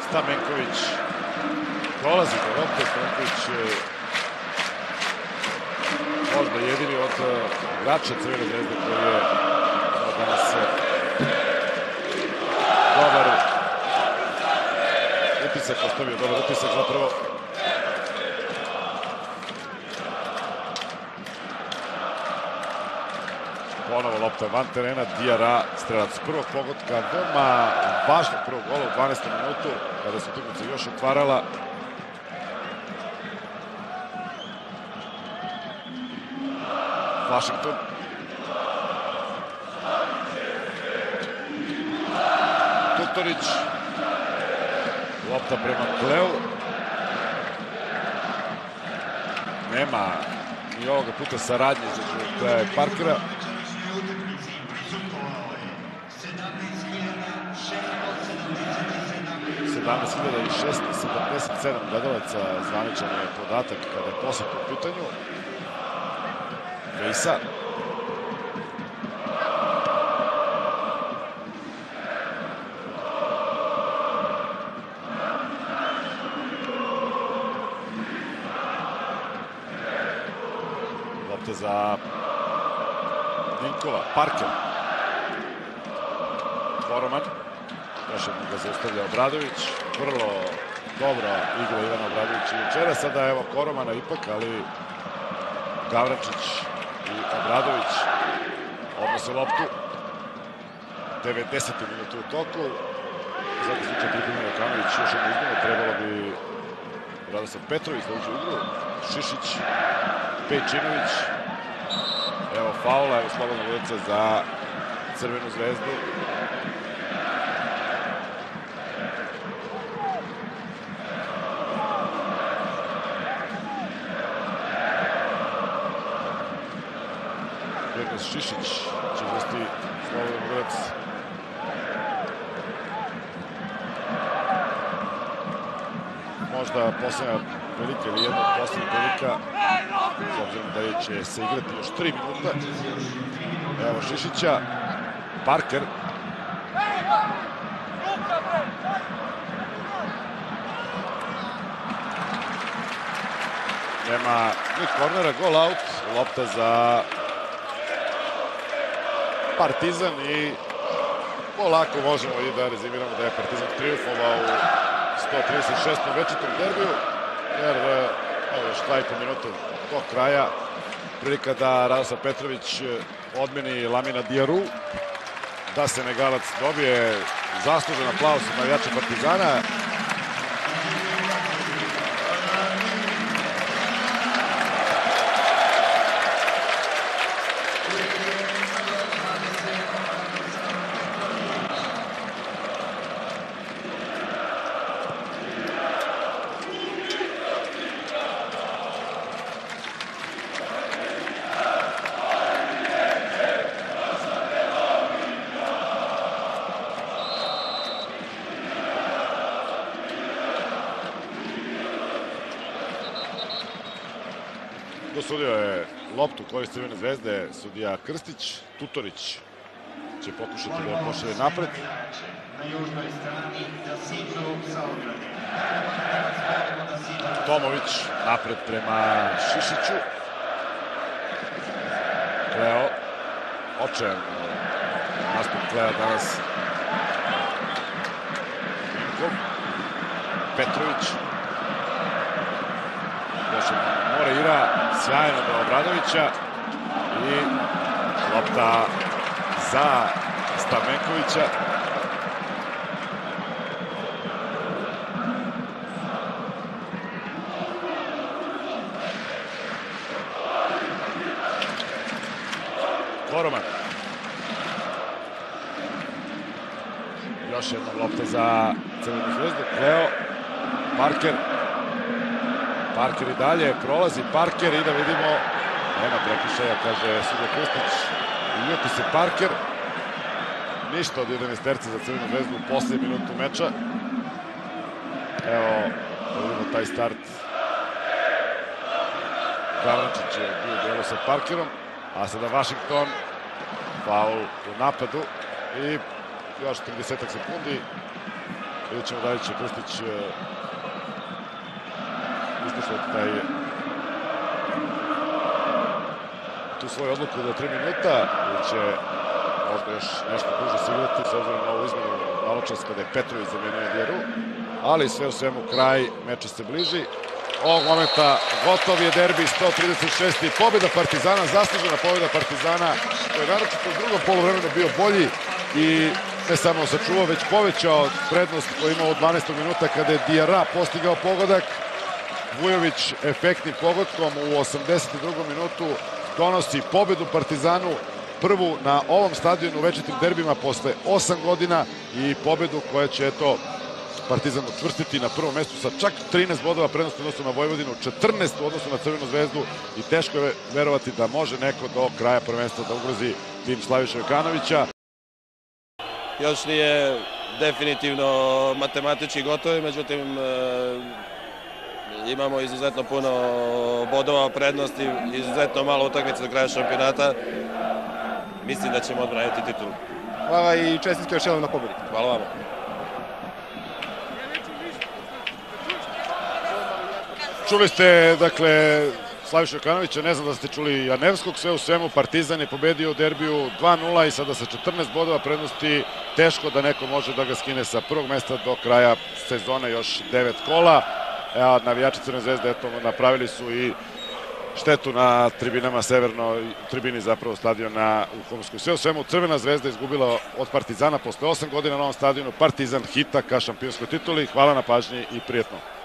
Stamenković prolazi do lopte. Stanković možda jedini od igrača Crvene zvezde koji je danas dobar utisak ostavio, dobar utisak zapravo. Ponovo lopta van terena, Diarra, strelac prvog pogotka doma, važnog prvog gola u 12. minutu, kada se utakmica još otvarala. Washington. Tutorić. Lopta prema Kleu. nema ni ovoga puta saradnje između Parkera. Gledalaca zvaničan je podatak kada je posjet u pitanju. Vejsa. Lopta za Nikola Parker. Boroman. Još jednog ga zaustavlja Obradović. Vrlo dobra igla Ivana Obradovića jučera. Sada evo Koromana ipak, ali Gavrančić i Obradović odnose loptu. 90. minuta u toku. Zato slučaj Tripimir Okanović još jedno izmjeno. Trebalo bi Radoslav Petrović da uđe u igru. Šišić, Pejčinović. Evo faula, evo slobodna ulica za Crvenu zvezdu. Šišić će vrsti Slobodan Vrlec. Možda posljedna velika ili jedna posljedna velika, s obzirom da će se igrati još 3 minuta. Evo Šišića, Parker. Nema ni kornera, gol out, lopta za Partizan i polako možemo i da rezimiramo da je Partizan triumfovao u 136. večitom derbiju, jer ovo još 2,5 minuta do kraja, prilika da Radoslav Petrović odmeni Lamina Diaru, da Senegalac dobije zaslužen aplauz na jače Partizana. Dosudio je loptu korist Crvene zvezde sudija Krstić. Tutorić će pokušati da je pošalje napred. Tomović napred prema Šišiću. Kleo. Očajan nastup Klea danas. Petrović. Moreira, sjajno do Obradovića i lopta za Stamenkovića. Koroman. Još jedna lopta za Crvenu zvezdu. Leo, Parker. Parker i dalje, prolazi Parker i da vidimo, nema prekršaja, kaže sudija Krstić. Ljuti se Parker, ništa od 11-terca za Crvenu zvezdu u poslednju minutu meča. Evo, da vidimo taj start. Gavrančić je bio u delu sa Parkerom, a sada Washington, faul u napadu i još 30-ak sekundi. Vidjet ćemo da li će Krstić iskušati taj tu svoju odluku do 3 minuta, ili će možda još nešto duže sigurati s obzirom na ovu izmenu maločas kada je Petrović zamenio Diaru, ali sve u svemu kraj meča se bliži. Ovog momenta gotov je derbi 136. Pobjeda Partizana, zaslužena pobjeda Partizana, koji je naročito u drugom poluvremenu bio bolji i ne samo sačuvao, već povećao prednost koju je imao u 12. minuta kada je Diara postigao pogodak. Vujović efektnim pogodkom u 82. minutu donosi pobedu Partizanu, prvu na ovom stadionu u večitim derbima posle 8 godina i pobedu koja će, eto, Partizan učvrstiti na prvom mestu sa čak 13 bodova prednosti u odnosu na Vojvodinu, 14 u odnosu na Crvenu zvezdu i teško je verovati da može neko do kraja prvenstva da ugrozi tim Slaviše Jokanovića. Još nije definitivno matematički gotovi, međutim imamo izuzetno puno bodova prednosti, izuzetno malo utakmice do kraja šampionata. Mislim da ćemo odbraniti titulu. Hvala i čestitke još jednom na pobedi. Hvala vam. Čuli ste, dakle, Slavišu Jokanovića, ne znam da ste čuli Janevskog, sve u svemu, Partizan je pobedio u derbiju 2-0 i sada sa 14 bodova prednosti teško da neko može da ga skine sa prvog mesta do kraja sezone, još 9 kola. A navijači Crvene zvezde, eto, napravili su i štetu na tribinama, severnoj tribini zapravo stadiona u Komskoj. Sve u svemu, Crvena zvezda izgubila od Partizana posle 8 godina na ovom stadionu. Partizan hitaka šampionskoj tituli. Hvala na pažnji i prijetno.